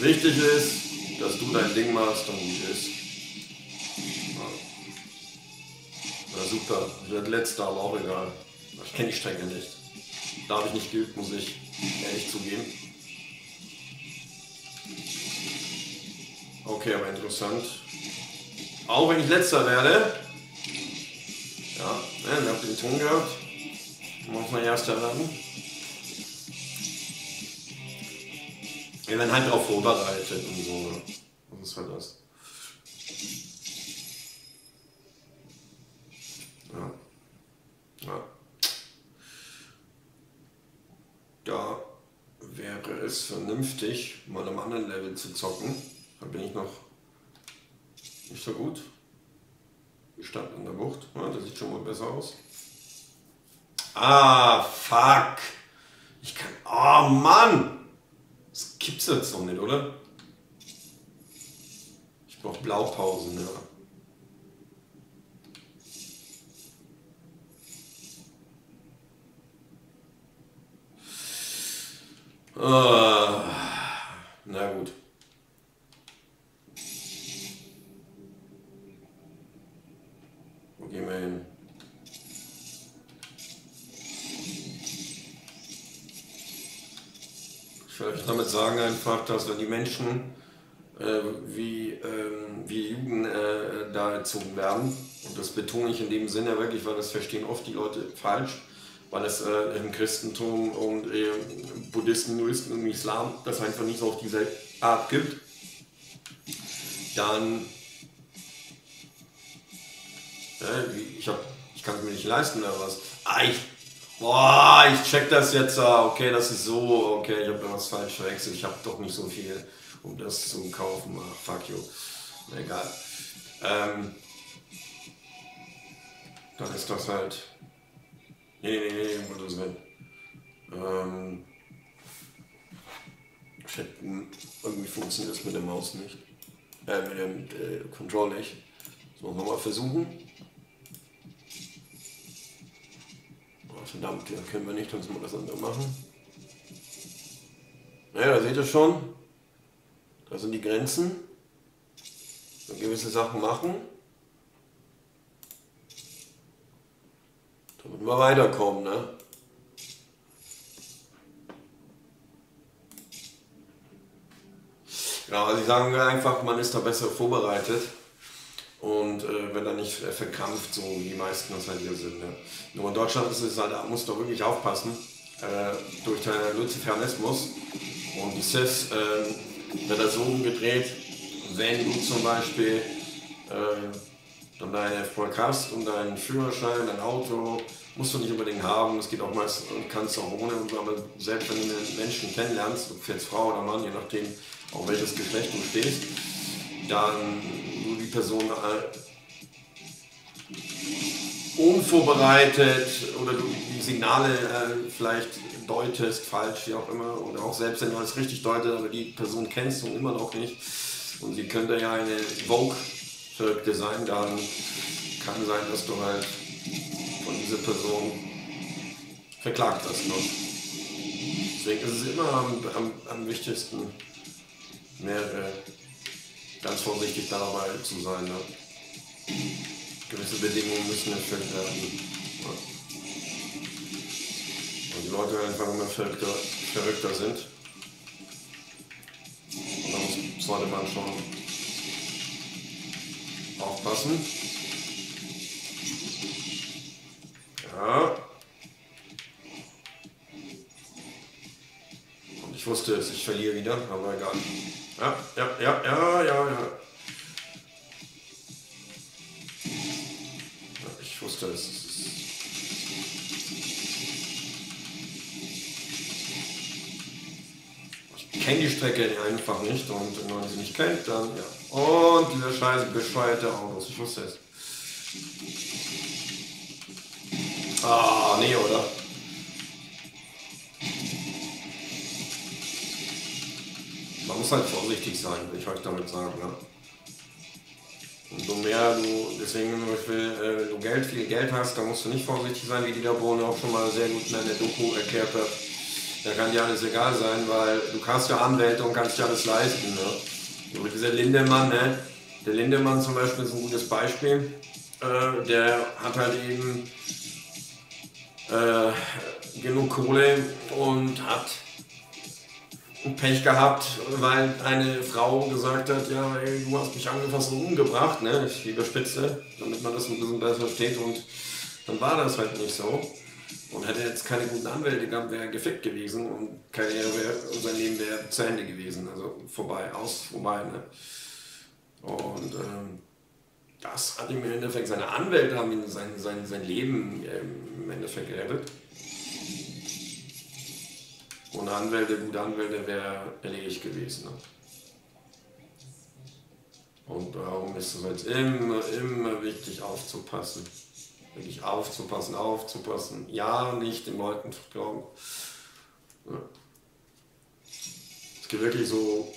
Wichtig ist, dass du dein Ding machst und gut ist. Das super. Das letzte, aber auch egal. Ich kenne die Strecke nicht. Da habe ich nicht geübt, muss ich ehrlich zugeben. Okay, aber interessant. Auch wenn ich letzter werde. Ja, ihr habt den Ton gehabt. Muss man erster werden. Wir werden halt auch vorbereitet und so. Was ist halt das? Ja. Ja. Da wäre es vernünftig, mal am anderen Level zu zocken. Da bin ich noch nicht so gut. Stadt in der Bucht. Ja, das sieht schon mal besser aus. Ah, fuck. Ich kann... Oh, Mann! Das gibt's jetzt noch nicht, oder? Ich brauche Blaupausen, ja. Na gut. Wo gehen wir hin? Ich will euch damit sagen einfach, dass wenn die Menschen wie Jugend da erzogen werden, und das betone ich in dem Sinne wirklich, weil das verstehen oft die Leute falsch, weil es im Christentum und Buddhisten, Hinduisten und im Islam das einfach nicht so auf diese Art gibt, dann, ich kann es mir nicht leisten oder was. Ich check das jetzt, okay, das ist so, okay, ich habe da was falsch verwechselt, ich habe doch nicht so viel, um das zu kaufen, fuck you, egal. Dann ist das halt... Nee, um Gottes Willen. Irgendwie funktioniert das mit der Maus nicht. Mit dem Control nicht. Das wollen wir mal versuchen. Oh, verdammt, das können wir nicht, dann müssen wir das andere machen. Naja, da seht ihr schon. Da sind die Grenzen. So gewisse Sachen machen. Damit wir weiterkommen, ne? Genau, also ich sage mir einfach, man ist da besser vorbereitet und wird da nicht verkrampft, so wie die meisten das halt hier sind. Ne? Nur in Deutschland ist es halt, da muss doch wirklich aufpassen, durch den Luzifernismus und die SIFs wird da so umgedreht, wenn du zum Beispiel dann deinen Vollkast und deinen Führerschein, dein Auto, musst du nicht unbedingt haben, es geht auch meist, kannst du auch ohne, aber selbst wenn du einen Menschen kennenlernst, ob jetzt Frau oder Mann, je nachdem, auf welches Geschlecht du stehst, dann nur die Person unvorbereitet oder du die Signale vielleicht deutest, falsch, wie auch immer, oder auch selbst wenn du es richtig deutest, aber die Person kennst du immer noch nicht und sie könnte ja eine Vogue Design, dann kann sein, dass du halt von dieser Person verklagt hast. Deswegen ist es immer am wichtigsten, mehrere ganz vorsichtig dabei zu sein. Ne? Gewisse Bedingungen müssen erfüllt werden. Ja. Und die Leute einfach immer verrückter sind. Und dann sollte man schon aufpassen. Ja. Und ich wusste es, ich verliere wieder, aber egal. Ja. Ich wusste es. Ich kenne die Strecke einfach nicht und wenn man sie nicht kennt, dann ja. Und dieser scheiße bescheuerte Autos, ich wusste es. Ah, nee, oder? Man muss halt vorsichtig sein, will ich euch damit sagen, ne? Und wenn du viel Geld hast, dann musst du nicht vorsichtig sein, wie Dieter Bohlen auch schon mal sehr gut in der Doku erklärt hat. Da kann dir alles egal sein, weil du kannst ja Anwälte und kannst dir alles leisten, ne? Dieser Lindemann, ne? Der Lindemann zum Beispiel ist ein gutes Beispiel. Der hat halt eben genug Kohle und hat Pech gehabt, weil eine Frau gesagt hat, ja, ey, du hast mich angefasst und umgebracht, ne? Ich überspitze, damit man das ein bisschen besser versteht, und dann war das halt nicht so. Und hätte jetzt keine guten Anwälte gehabt, wäre er gefickt gewesen und Karriere wäre, und sein Leben wäre zu Ende gewesen, also vorbei, aus, vorbei, ne? Und das hat ihm im Endeffekt, seine Anwälte haben ihm sein Leben im Endeffekt gerettet. Ohne Anwälte, gute Anwälte, wäre erledigt gewesen. Ne? Und darum ist es jetzt immer wichtig aufzupassen. Wirklich aufzupassen. Ja, nicht den Leuten glauben. Ja. Es gibt wirklich so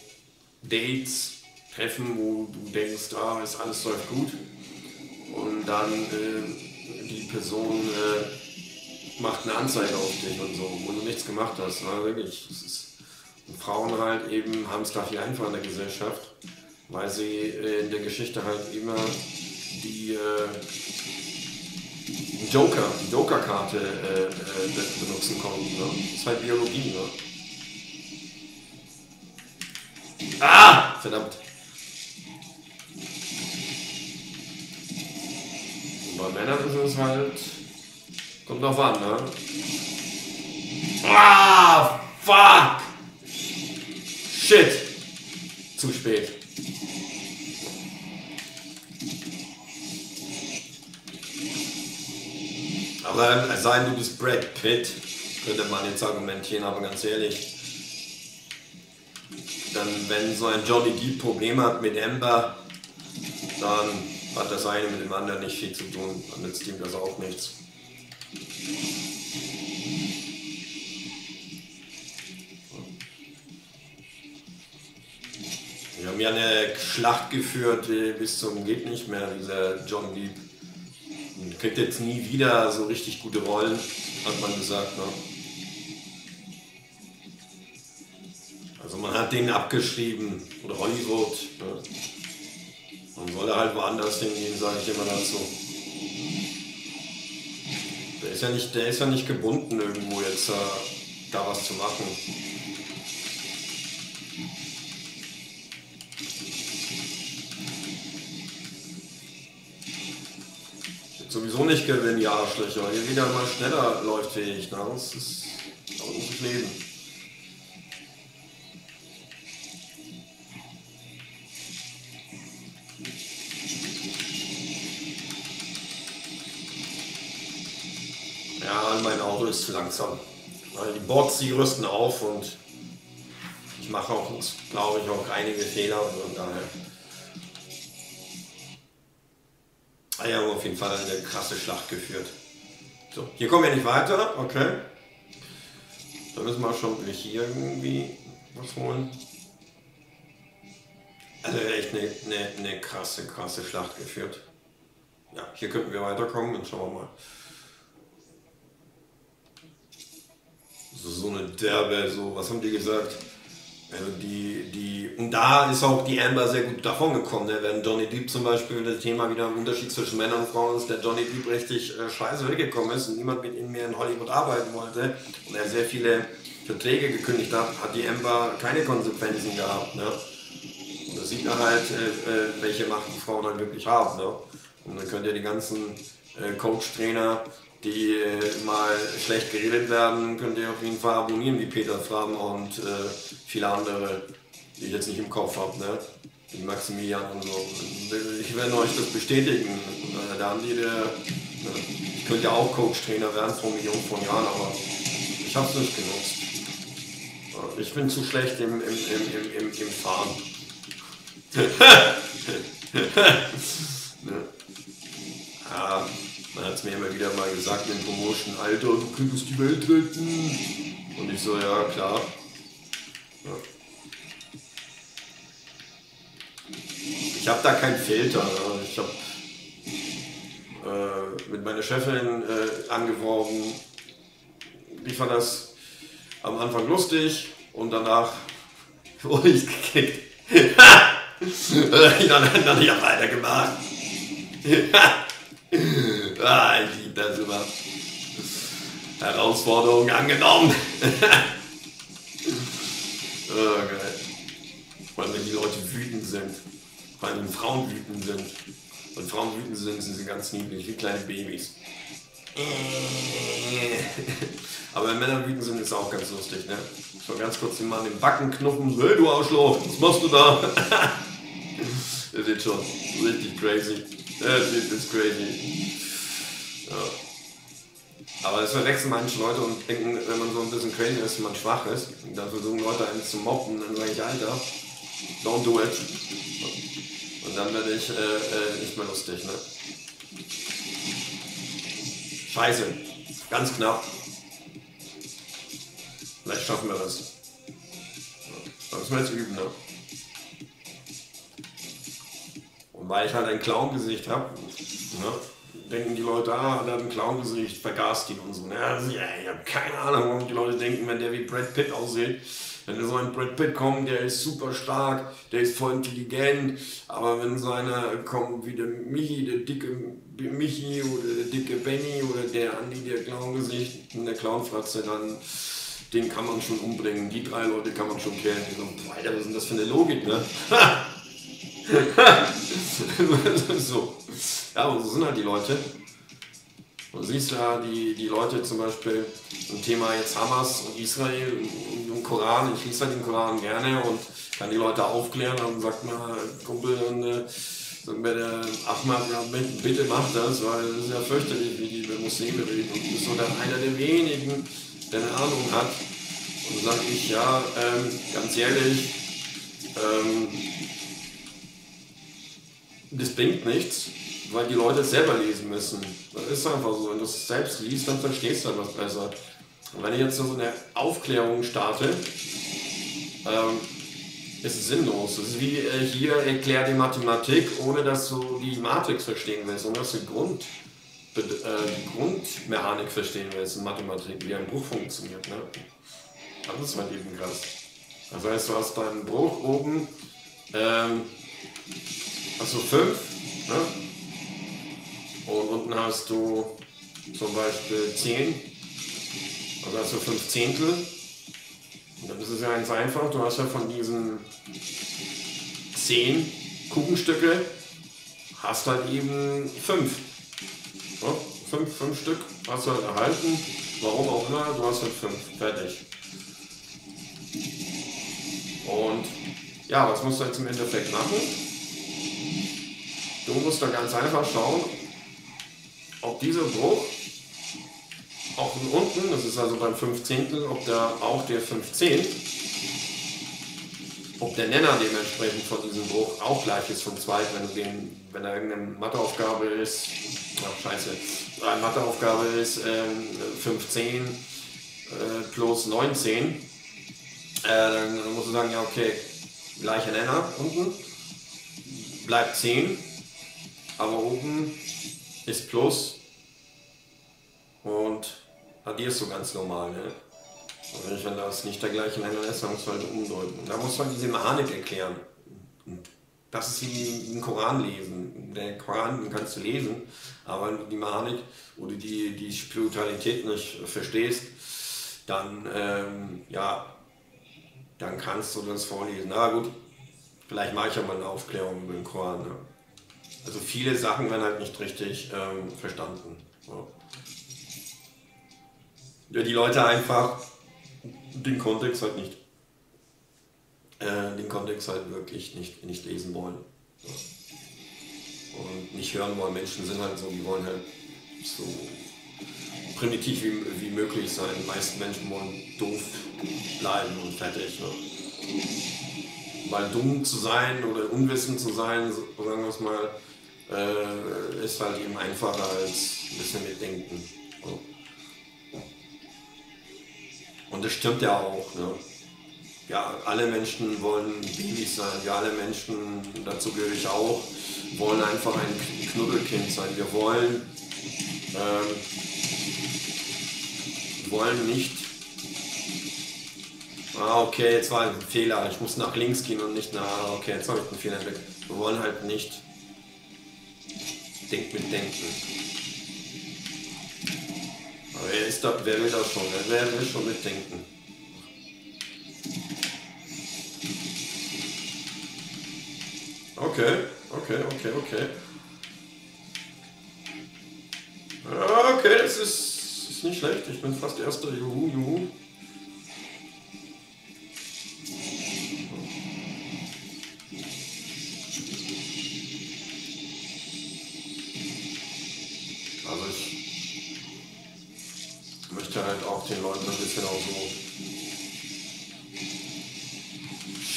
Dates, Treffen, wo du denkst, ah, ist alles läuft gut. Und dann die Person macht eine Anzeige auf dich und so, wo du nichts gemacht hast. Ne? Wirklich, das ist, und Frauen halt eben haben es da viel einfacher in der Gesellschaft, weil sie in der Geschichte halt immer die Joker-Karte benutzen konnten. Ne? Das ist halt Biologie. Ne? Ah! Verdammt! Und bei Männern ist es halt... Kommt drauf an, ne? Ah! Fuck! Shit! Zu spät. Aber es sei denn, du bist Brad Pitt, könnte man jetzt argumentieren, aber ganz ehrlich. Dann, wenn so ein Johnny Depp Probleme hat mit Amber, dann hat das eine mit dem anderen nicht viel zu tun, dann nützt ihm das auch nichts. Wir haben ja eine Schlacht geführt bis zum geht nicht mehr, dieser John Deep. Und kriegt jetzt nie wieder so richtig gute Rollen, hat man gesagt. Ne? Also man hat den abgeschrieben, oder Hollywood. Ne? Man soll halt woanders hingehen, sage ich immer dazu. Der ist ja nicht gebunden irgendwo jetzt da was zu machen. Sowieso nicht gewinnen, die Arschlöcher. Hier wieder mal schneller läuft wie ich. Ne? Das ist auch nicht Leben. Ja, mein Auto ist zu langsam. Die Bots, die rüsten auf und ich mache auch, glaube ich, auch einige Fehler. Und daher. Ah ja, auf jeden Fall eine krasse Schlacht geführt. So, hier kommen wir nicht weiter, okay. Da müssen wir schon hier irgendwie was holen. Also echt eine krasse Schlacht geführt. Ja, hier könnten wir weiterkommen, dann schauen wir mal. So eine derbe, so, was haben die gesagt? Also und da ist auch die Amber sehr gut davon gekommen, ne? Wenn Johnny Depp zum Beispiel, das Thema wieder im Unterschied zwischen Männern und Frauen ist, der Johnny Depp richtig scheiße weggekommen ist und niemand mit ihm mehr in Hollywood arbeiten wollte und er sehr viele Verträge gekündigt hat, hat die Amber keine Konsequenzen gehabt. Ne? Und das sieht man halt, welche Macht die Frauen dann wirklich haben. Ne? Und dann könnt ihr die ganzen Coach-Trainer, die mal schlecht geredet werden, könnt ihr auf jeden Fall abonnieren, wie Peter Fraben und viele andere, die ich jetzt nicht im Kopf habe, ne? Wie Maximilian und so. Ich werde euch das bestätigen. Da haben die, ich könnte ja auch Coach-Trainer werden, vor Millionen von Jahren, aber ich habe es nicht genutzt. Ich bin zu schlecht im Fahren. Ne? Ja. Man hat es mir immer wieder mal gesagt in Promotion, Alter, du könntest die Welt retten. Und ich so, ja klar. Ja. Ich habe da keinen Filter. Ne? Ich habe mit meiner Chefin angeworben. Ich fand das am Anfang lustig und danach wurde ich gekickt. Dann habe ich auch weitergemacht. Ah, ich liebe das immer. Herausforderung angenommen. Oh, geil. Vor allem, wenn die Leute wütend sind. Vor allem, wenn Frauen wütend sind. Wenn Frauen wütend sind, sind sie ganz niedlich, wie kleine Babys. Aber wenn Männer wütend sind, ist es auch ganz lustig, ne? Ich soll ganz kurz den Mann im Backen knuffen. Hey, du Arschloch, was machst du da? Das wird schon richtig crazy. Das ist crazy. Ja. Aber das verwechseln manche Leute und denken, wenn man so ein bisschen crazy ist, man schwach ist. Und dann versuchen Leute einen zu mobben und dann sage ich, Alter, don't do it. Und dann werde ich nicht mehr lustig, ne? Scheiße, ganz knapp. Vielleicht schaffen wir das. Da müssen wir jetzt üben, ne? Und weil ich halt ein Clown-Gesicht habe, ne, denken die Leute, ah, der hat ein Clown-Gesicht, vergaß ihn und so. Ne? Also, ja, ich habe keine Ahnung, warum die Leute denken, wenn der wie Brad Pitt aussieht. Wenn so ein Brad Pitt kommt, der ist super stark, der ist voll intelligent, aber wenn so einer kommt wie der Michi, der dicke Michi oder der dicke Benny oder der Andi, der Clown-Gesicht in der Clownfratze, dann den kann man schon umbringen. Die drei Leute kann man schon killen. Die sagen, Alter, was ist denn das für eine Logik, ne? So. Ja, aber so sind halt die Leute. Du siehst ja die Leute zum Beispiel im Thema jetzt Hamas und Israel und Koran. Ich lese halt den Koran gerne und kann die Leute aufklären. Dann sagt man, Kumpel, dann bei der Ahmad, ja, bitte mach das, weil es ist ja fürchterlich, wie die über Muslime reden. Und du bist so dann einer der wenigen, der eine Ahnung hat. Und dann sage ich, ja, ganz ehrlich, das bringt nichts, weil die Leute es selber lesen müssen. Das ist einfach so. Wenn du es selbst liest, dann verstehst du etwas besser. Und wenn ich jetzt so eine Aufklärung starte, ist es sinnlos. Das ist wie hier, erklär die Mathematik, ohne dass du die Matrix verstehen willst, ohne dass du die Grundmechanik verstehen willst in Mathematik, wie ein Bruch funktioniert. Ne? Das ist mein Leben krass. Das heißt, du hast deinen Bruch oben, hast du 5, ne? Und unten hast du zum Beispiel 10, also hast du 5 Zehntel. Und dann ist es ja ganz einfach, du hast ja von diesen 10 Kuchenstücke, hast halt eben 5. Ja, 5 Stück hast du halt erhalten, warum auch immer, du hast halt 5, fertig. Und ja, was musst du jetzt im Endeffekt machen? Du musst da ganz einfach schauen, ob dieser Bruch auch unten, das ist also beim 15., ob da auch der 15, ob der Nenner dementsprechend von diesem Bruch auch gleich ist vom zweiten, wenn da irgendeine Matheaufgabe ist, ach scheiße, eine Matheaufgabe ist 15 plus 19, dann musst du sagen, ja okay, gleicher Nenner unten, bleibt 10, aber oben ist plus und addierst so ganz normal. Ne? Und wenn das nicht der gleiche Nenner ist, dann musst du halt umdeuten. Da muss man diese Mechanik erklären. Das ist wie ein Koran lesen. Den Koran kannst du lesen, aber wenn du die Mechanik oder die Spiritualität nicht verstehst, dann, ja, dann kannst du das vorlesen. Na gut, vielleicht mache ich ja mal eine Aufklärung über den Koran. Ne? Also viele Sachen werden halt nicht richtig verstanden. So. Ja, die Leute einfach den Kontext halt nicht. Den Kontext halt wirklich nicht lesen wollen. So. Und nicht hören wollen. Menschen sind halt so, die wollen halt so primitiv wie möglich sein. Die meisten Menschen wollen doof bleiben und fertig. So. Weil dumm zu sein oder unwissend zu sein, sagen wir es mal, ist halt eben einfacher als ein bisschen mitdenken. So. Und das stimmt ja auch. Ne? Ja, alle Menschen wollen Babys sein, ja, alle Menschen, dazu gehöre ich auch, wollen einfach ein Knuddelkind sein. Wir wollen nicht. Ah, okay, jetzt war ein Fehler, ich muss nach links gehen und nicht nach. Okay, jetzt habe ich einen Fehler weg. Wir wollen halt nicht Taktik mitdenken. Aber er ist dort, wer will das schon? Wer will schon mitdenken? Okay, okay, okay, okay. Okay, das ist nicht schlecht. Ich bin fast Erster. Juhu, juhu. Also ich möchte halt auch den Leuten ein bisschen auch so...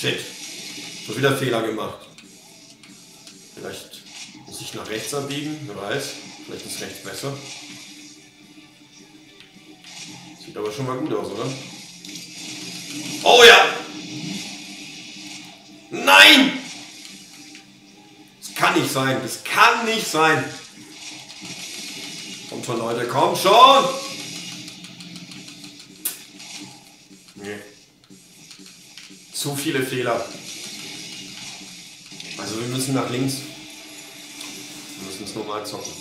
Shit. Schon wieder Fehler gemacht. Vielleicht muss ich nach rechts abbiegen, wer weiß. Vielleicht ist rechts besser. Sieht aber schon mal gut aus, oder? Oh ja! Nein! Das kann nicht sein, das kann nicht sein! Kommt schon, Leute, kommt schon! Nee. Zu viele Fehler. Also wir müssen nach links. Wir müssen es normal zocken.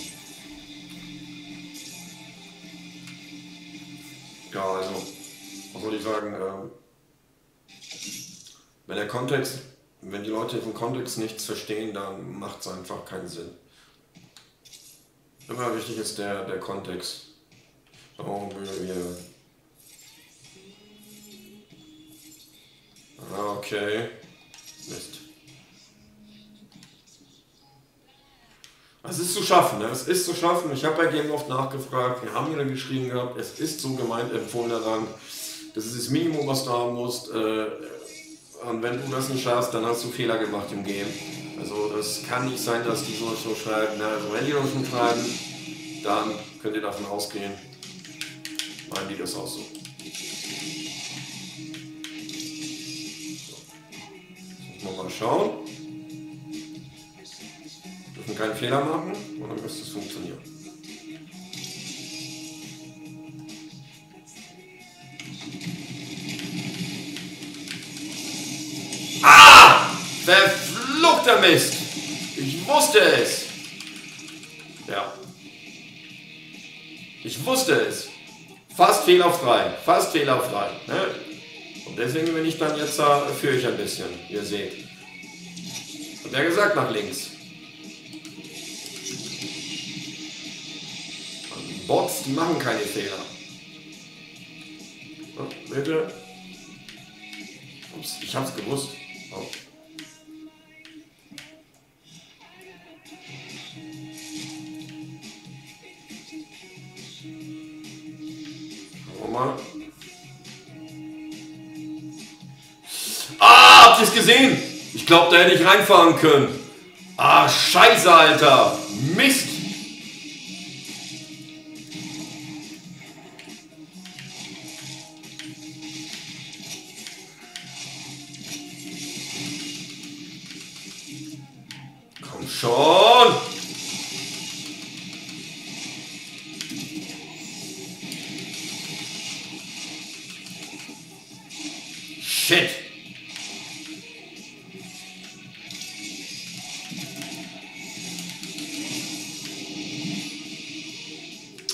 Ja, also, was soll ich sagen, wenn der Kontext, wenn die Leute vom Kontext nichts verstehen, dann macht es einfach keinen Sinn. Immer wichtig ist der Kontext. Warum würden wir... Okay, Mist. Es ist zu schaffen, ne? Es ist zu schaffen. Ich habe bei Gameloft nachgefragt, wir haben hier geschrieben gehabt, es ist so gemeint, empfohlener Rang. Das ist das Minimum, was du haben musst. Und wenn du das nicht schaffst, dann hast du Fehler gemacht im Game. Also das kann nicht sein, dass die so schreiben. Ne? Also wenn die das schon schreiben, dann könnt ihr davon ausgehen, meinen die das auch so. So. Mal schauen. Und keinen Fehler machen und dann müsste es funktionieren. Ah! Verfluchter Mist! Ich wusste es! Ja. Ich wusste es! Fast fehlerfrei. Fast fehlerfrei. Ne? Und deswegen bin ich dann jetzt da, führe ich ein bisschen. Ihr seht. Hat er gesagt nach links. Bots, die machen keine Fehler. Oh, bitte. Ups, ich hab's gewusst. Oh. Schauen wir mal. Ah, habt ihr's gesehen? Ich glaub, da hätte ich reinfahren können. Ah, Scheiße, Alter. Mist. Schon! Shit!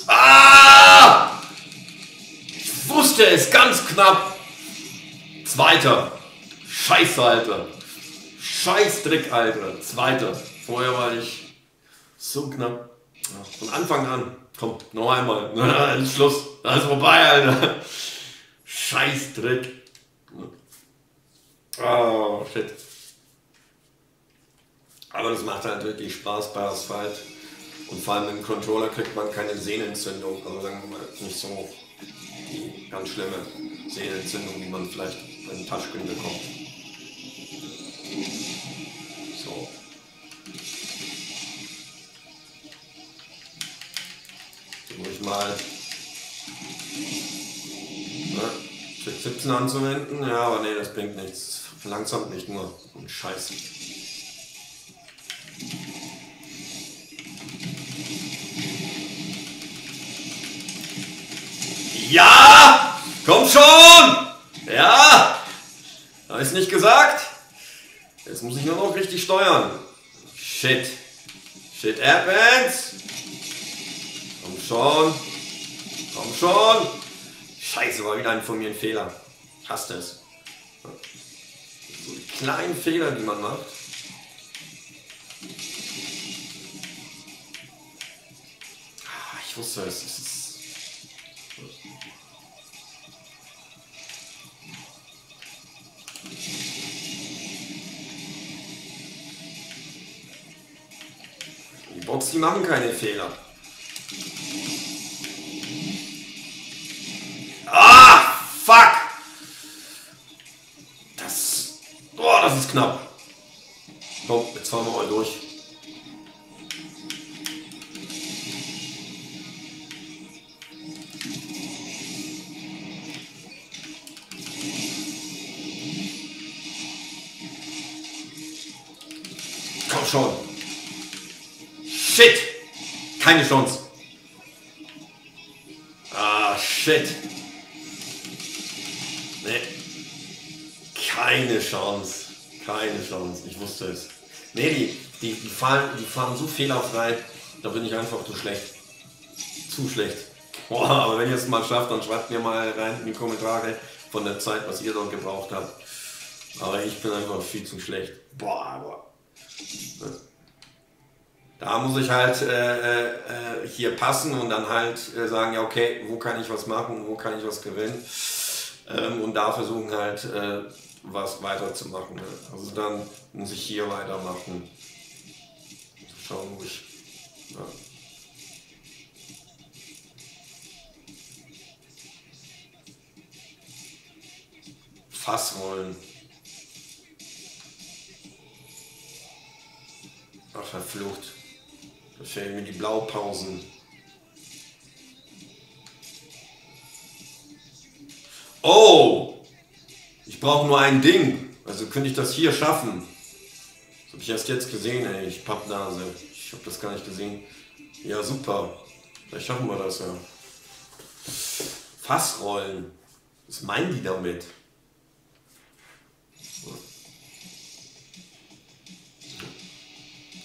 Ah! Ich wusste es ganz knapp! Zweiter! Scheiße, Alter! Scheißdreck, Alter! Zweiter! Vorher war ich so knapp. Ja, von Anfang an. Komm, noch einmal. Dann ist Schluss. Das ist vorbei, Alter. Scheißdreck. Oh, shit. Aber das macht halt wirklich Spaß bei Asphalt. Und vor allem mit dem Controller kriegt man keine Sehnenentzündung. Also sagen wir mal, nicht so die ganz schlimme Sehnenentzündung, die man vielleicht bei einem Touchscreen bekommt. So. Ruhig mal, ne? Trick 17 anzuwenden, ja, aber nee, das bringt nichts. Verlangsamt nicht nur. Und Scheiße. Ja! Komm schon! Ja! Habe ich es nicht gesagt? Jetzt muss ich nur noch richtig steuern. Shit. Shit happens! Komm schon! Komm schon! Scheiße, war wieder ein von mir ein Fehler. Hasst es. So die kleinen Fehler, die man macht. Ich wusste es. Die Bots, die machen keine Fehler. Ah, fuck! Das... Boah, das ist knapp. Komm, jetzt fahren wir mal durch. Komm schon. Shit! Keine Chance. Ah, shit. Nee. Keine Chance. Keine Chance. Ich wusste es. Nee, die fahren so fehlerfrei, da bin ich einfach zu schlecht. Zu schlecht. Boah, aber wenn ihr es mal schafft, dann schreibt mir mal rein in die Kommentare von der Zeit, was ihr dort gebraucht habt. Aber ich bin einfach viel zu schlecht. Boah, aber... Da muss ich halt hier passen und dann halt sagen, ja okay, wo kann ich was machen, wo kann ich was gewinnen. Und da versuchen halt was weiterzumachen. Ne? Also dann muss ich hier weitermachen. Schauen, wo ich... Ja. Fassrollen. Ach, verflucht. Da fehlen mir die Blaupausen. Oh! Ich brauche nur ein Ding. Also könnte ich das hier schaffen. Das habe ich erst jetzt gesehen, ey. Ich Pappnase. Ich habe das gar nicht gesehen. Ja, super. Vielleicht schaffen wir das ja. Fassrollen. Was meinen die damit?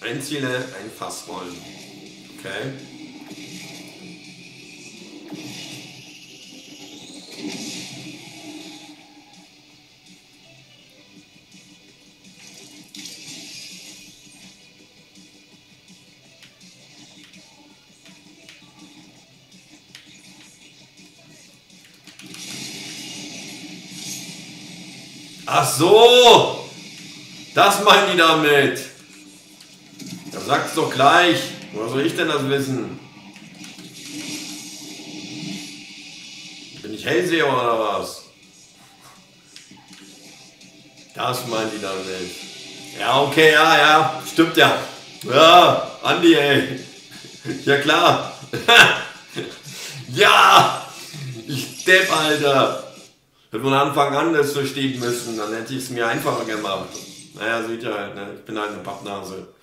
Ein Ziel, ein Fassrollen. Okay. Ach so! Das meinen die damit! Sag's doch gleich. Woher soll ich denn das wissen? Bin ich Hellseher oder was? Das meint die dann nicht. Ja, okay, ja, stimmt ja. Ja, Andi, ey. Ja, klar. Ja, ich Depp, Alter. Hätte man Anfang an das verstehen müssen, dann hätte ich es mir einfacher gemacht. Naja, seht ihr halt, ne? Ich bin halt eine Pappnase.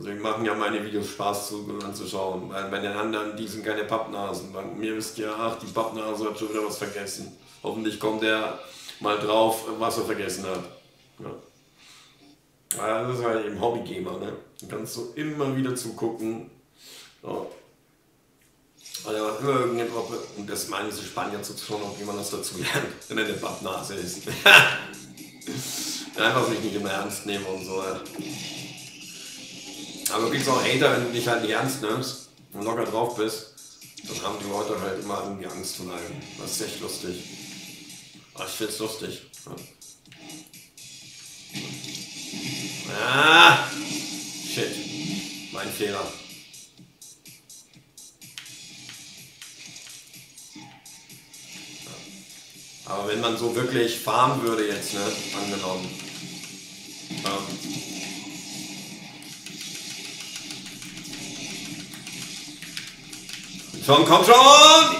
Deswegen machen ja meine Videos Spaß anzuschauen, weil bei den anderen, die sind keine Pappnasen. Bei mir wisst ihr, ach, die Pappnase hat schon wieder was vergessen. Hoffentlich kommt der mal drauf, was er vergessen hat. Ja. Das ist halt eben Hobbygamer, ne? Du kannst so immer wieder zugucken. So. Also und das meinen sie Spanier zu schauen, ob jemand das dazu lernt, wenn er eine Pappnase ist. Einfach mich nicht immer ernst nehmen und so. Ja. Aber du kriegst auch Hater, wenn du dich halt nicht ernst nimmst und locker drauf bist, dann haben die Leute halt immer irgendwie Angst vor allem. Das ist echt lustig. Aber ich find's lustig. Ah! Shit. Mein Fehler. Aber wenn man so wirklich fahren würde jetzt, ne? Angenommen. Komm schon, komm schon!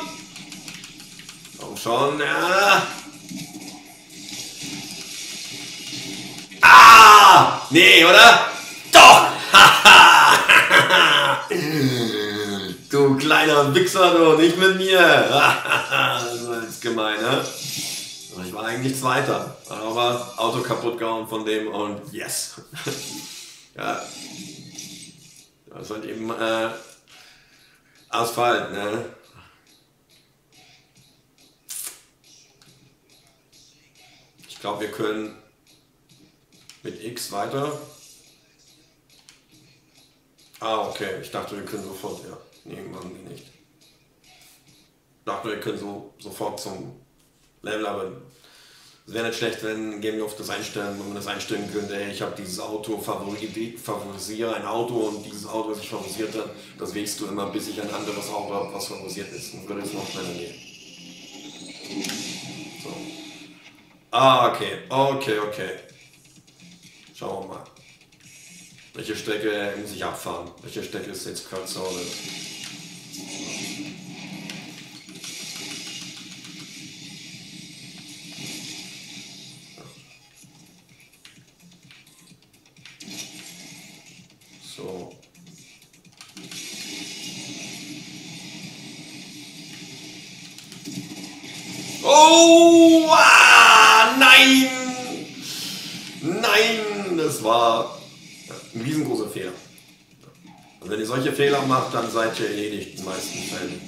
Komm schon, ja! Ah! Nee, oder? Doch! Du kleiner Wichser, du, nicht mit mir! Das war jetzt gemein, ne? Ich war eigentlich Zweiter, aber Auto kaputt gehauen von dem und yes! Ja. Das ist halt eben Asphalt, ne? Ich glaube, wir können mit X weiter. Ah, okay. Ich dachte, wir können sofort, ja. Nee, machen wir nicht. Ich dachte, wir können sofort zum Level, aber es wäre nicht schlecht, wenn Gameloft das einstellen, wenn man das einstellen könnte, ey, ich habe dieses Auto, favorisiere ein Auto und dieses Auto, das ich favorisiert habe, das wächst du immer, bis ich ein anderes Auto habe, was favorisiert ist. Dann würde es noch schneller gehen. So. Ah, okay. Schauen wir mal. Welche Strecke muss ich abfahren? Welche Strecke ist jetzt kürzer oder? So. Oh! Ah, nein! Nein! Das war ein riesengroßer Fehler. Und wenn ihr solche Fehler macht, dann seid ihr erledigt in den meisten Fällen.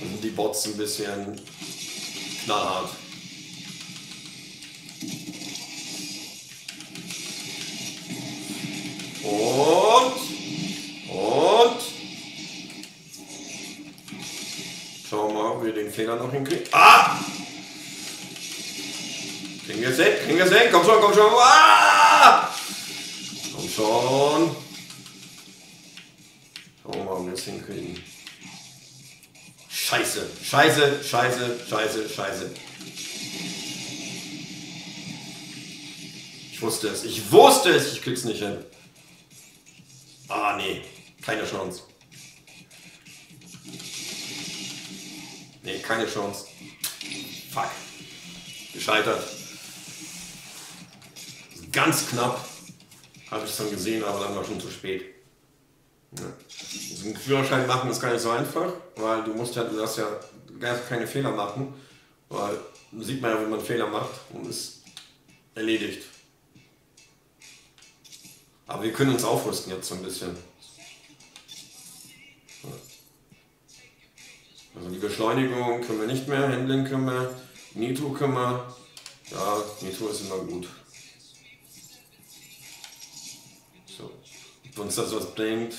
Dann sind die Bots ein bisschen knallhart. Und schauen wir mal, ob wir den Fehler noch hinkriegen. Ah! Kriegen wir es hin, komm schon, ah! Schauen wir mal, ob wir es hinkriegen. Scheiße. Ich wusste es, ich krieg's nicht hin. Ah, nee, keine Chance. Fuck. Gescheitert. Ganz knapp. Habe ich schon gesehen, aber dann war schon zu spät. Ja. Also einen Führerschein machen ist gar nicht so einfach, weil du darfst ja keine Fehler machen, weil sieht man ja, wenn man Fehler macht und ist erledigt. Aber wir können uns aufrüsten jetzt so ein bisschen. Also die Beschleunigung können wir nicht mehr, Handling können wir, Nitro können wir. Ja, Nitro ist immer gut. So. Ob uns das was bringt.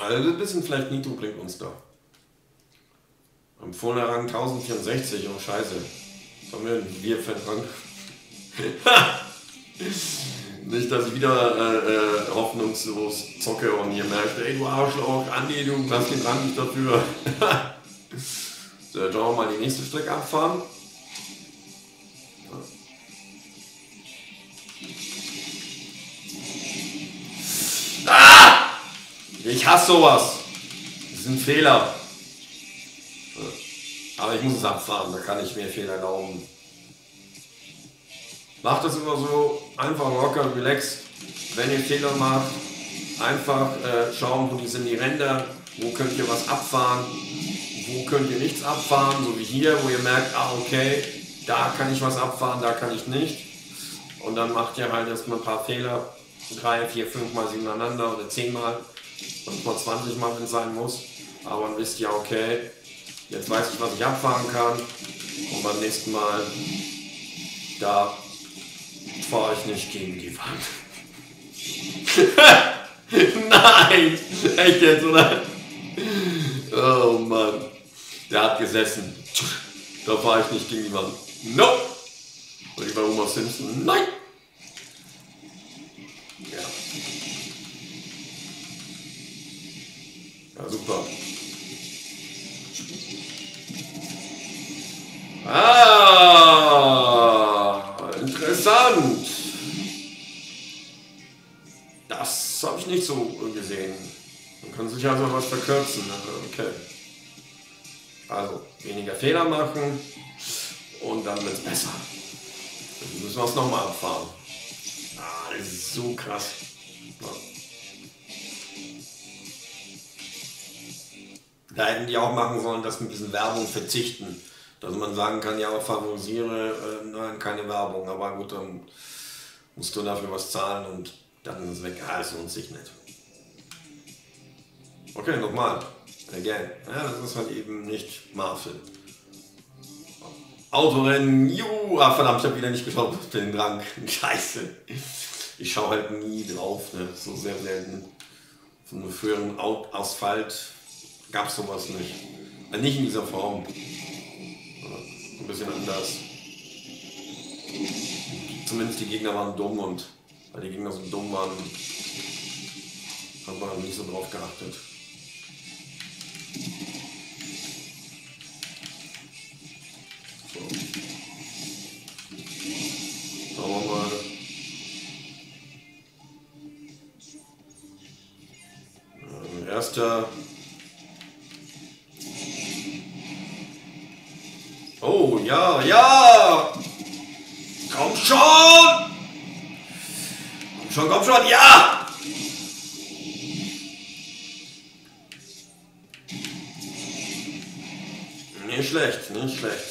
Also ein bisschen vielleicht Nitro bringt uns da. Am vorne Rang 1064, oh scheiße. Was haben wir denn hier für einen Rang? Nicht, dass ich wieder hoffnungslos zocke und ihr merkt, ey du Arschloch, Andi, du lass den Rang nicht dafür. So, dann schauen wir mal die nächste Strecke abfahren. Ah! Ich hasse sowas. Das ist ein Fehler. Aber ich muss es abfahren, da kann ich mir Fehler erlauben. Macht das immer so, einfach locker, relaxed. Wenn ihr Fehler macht, einfach schauen, wo die sind die Ränder, wo könnt ihr was abfahren, wo könnt ihr nichts abfahren, so wie hier, wo ihr merkt, ah okay, da kann ich was abfahren, da kann ich nicht. Und dann macht ihr halt erstmal ein paar Fehler, 3, 4, 5 mal hintereinander oder 10 mal, manchmal 20 mal, wenn es sein muss. Aber dann wisst ihr, okay, jetzt weiß ich, was ich abfahren kann und beim nächsten Mal, da fahre ich nicht gegen die Wand. Nein! Echt jetzt, oder? Oh Mann. Der hat gesessen. Da fahre ich nicht gegen die Wand. No! Und ich war Homer Simpson. Nein! Ja. Ja, super. Ah, interessant. Das habe ich nicht so gesehen. Man kann sich also was verkürzen. Okay. Also weniger Fehler machen und dann wird es besser. Dann müssen wir es nochmal abfahren. Ah, das ist so krass. Da hätten die auch machen sollen, dass wir ein bisschen Werbung verzichten. Dass man sagen kann, ja, favorisiere, nein, keine Werbung, aber gut, dann musst du dafür was zahlen und dann ist es weg. Ah, es lohnt sich nicht. Okay, nochmal. Again. Ja, das ist halt eben nicht Marvel. Autorennen, juhu! Ah, verdammt, ich habe wieder nicht geschaut auf den Rang. Scheiße. Ich schaue halt nie drauf, ne? So sehr selten. Von einem früheren Asphalt gab es sowas nicht. Nicht in dieser Form. Ein bisschen anders. Zumindest die Gegner waren dumm und weil die Gegner so dumm waren, hat man nicht so drauf geachtet. So. Schauen wir mal. Erster. Oh, ja, ja! Komm schon! Komm schon, ja! Nicht schlecht, nicht schlecht.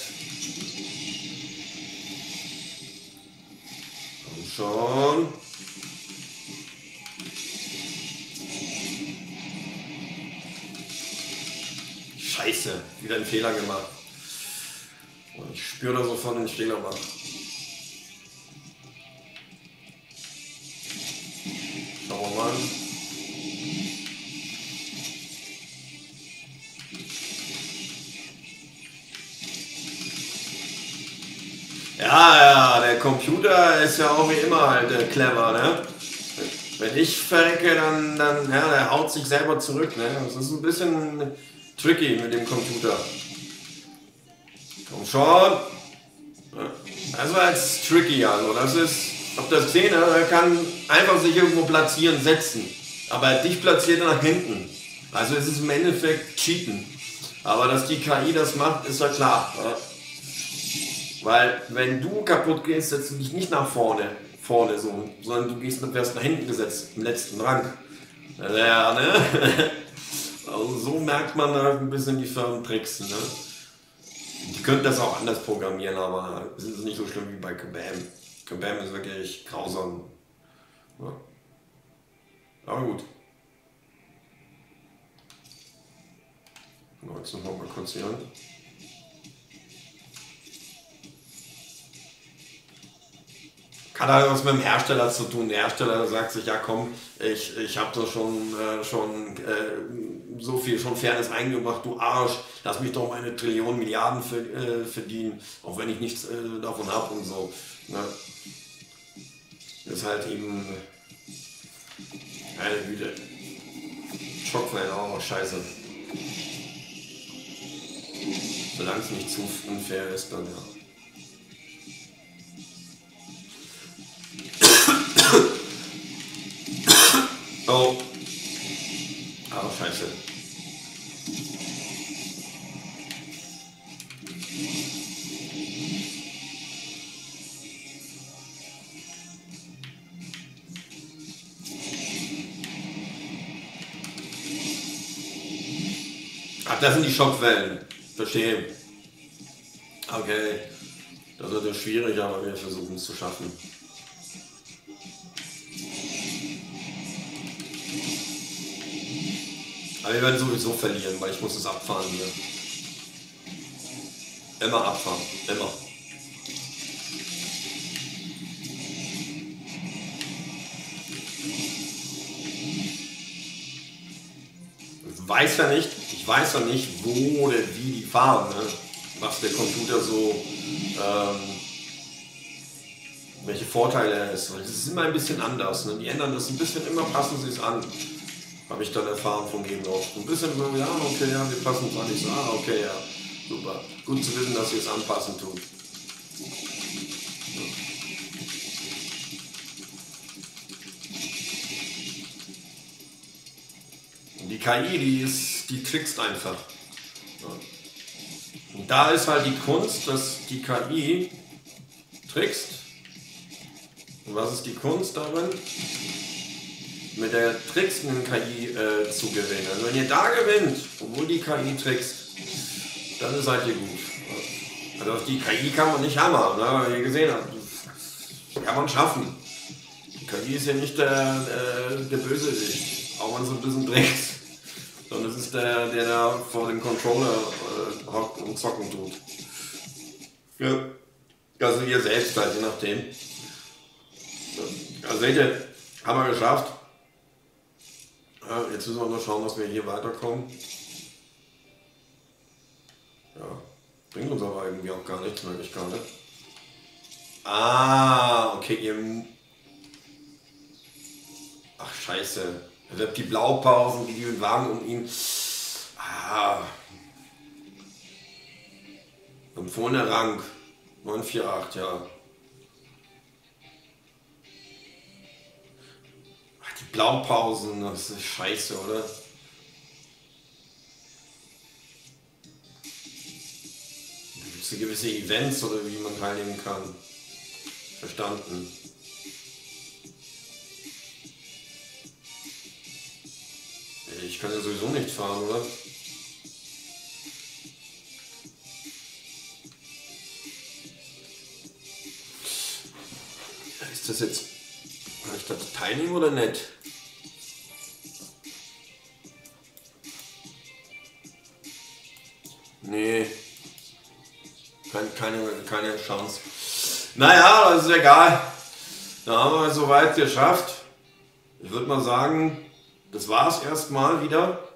Komm schon. Scheiße, wieder einen Fehler gemacht. Ich spüre da sofort einen Fehler machen. Schauen wir mal. Ja, ja, der Computer ist ja auch wie immer halt clever, ne? Wenn ich verrecke, dann ja, der haut sich selber zurück, ne? Das ist ein bisschen tricky mit dem Computer. Komm schon! Das war jetzt tricky, also das ist, ob das gesehen hat, er kann einfach sich irgendwo platzieren, setzen. Aber er dich platziert nach hinten. Also es ist im Endeffekt Cheaten. Aber dass die KI das macht, ist ja klar. Oder? Weil wenn du kaputt gehst, setzt du dich nicht nach vorne so, sondern du wärst nach hinten gesetzt, im letzten Rang. Ja, ne? Also so merkt man halt ein bisschen die fairen Tricks, ne? Die könnten das auch anders programmieren, aber es ist nicht so schlimm wie bei Kabam. Kabam ist wirklich grausam. Ja. Aber gut. Jetzt noch mal kurz hier. Hat halt was mit dem Hersteller zu tun. Der Hersteller sagt sich, ja komm, ich habe da schon so viel schon Fairness eingebracht, du Arsch, lass mich doch meine Trillionen, Milliarden verdienen, auch wenn ich nichts davon habe und so. Ne? Ist halt eben eine Güte. Schockfleisch auch noch scheiße. Solange es nicht zu unfair ist, dann ja. Oh. Ah, scheiße. Ach, das sind die Schockwellen. Verstehe. Okay. Das wird ja schwierig, aber wir versuchen es zu schaffen. Aber wir werden sowieso verlieren, weil ich muss es abfahren hier. Immer abfahren, immer. Ich weiß ja nicht, wo oder wie die fahren, ne? Was der Computer so, welche Vorteile er ist. Es ist immer ein bisschen anders, ne? Die ändern das ein bisschen, immer passen sie es an. Habe ich dann erfahren von Gameloft. Ein bisschen so, ja, okay, ja, wir passen es an. Ich so, ah, okay, ja, super. Gut zu wissen, dass ihr es anpassen tut. Und die KI, die trickst einfach. Und da ist halt die Kunst, dass die KI trickst. Und was ist die Kunst darin? Mit der tricksenden KI zu gewinnen. Also wenn ihr da gewinnt, obwohl die KI trickst, dann seid ihr gut. Also auf die KI kann man nicht hammern, ne? Wie ihr gesehen habt, das kann man schaffen. Die KI ist ja nicht der Bösewicht, auch wenn es ein bisschen dreckt. Sondern es ist der da vor dem Controller hockt und zocken tut. Ja. Also ihr selbst halt, je nachdem. Also seht ihr, haben wir geschafft. Ja, jetzt müssen wir nur schauen, dass wir hier weiterkommen. Ja, bringt uns aber irgendwie auch gar nichts mehr, ich kann nicht. Ah, okay, ihr... Ach, scheiße. Ihr habt die Blaupausen, die die Wagen um ihn... Ah. Und vorne Rang. 948, ja. Ach, die Blaupausen, das ist scheiße, oder? Gibt es gewisse Events oder wie man teilnehmen kann? Verstanden. Ich kann ja sowieso nicht fahren, oder? Ist das jetzt... Kann ich da teilnehmen oder nicht? Nee. Keine Chance. Naja, das ist egal. Da haben wir es soweit geschafft. Ich würde mal sagen, das war es erstmal wieder.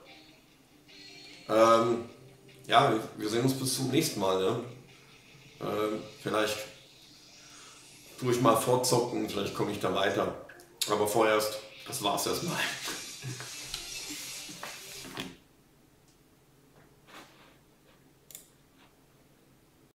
Ja, wir sehen uns bis zum nächsten Mal. Ne? Vielleicht tue ich mal vorzocken, vielleicht komme ich da weiter. Aber vorerst, das war's erstmal.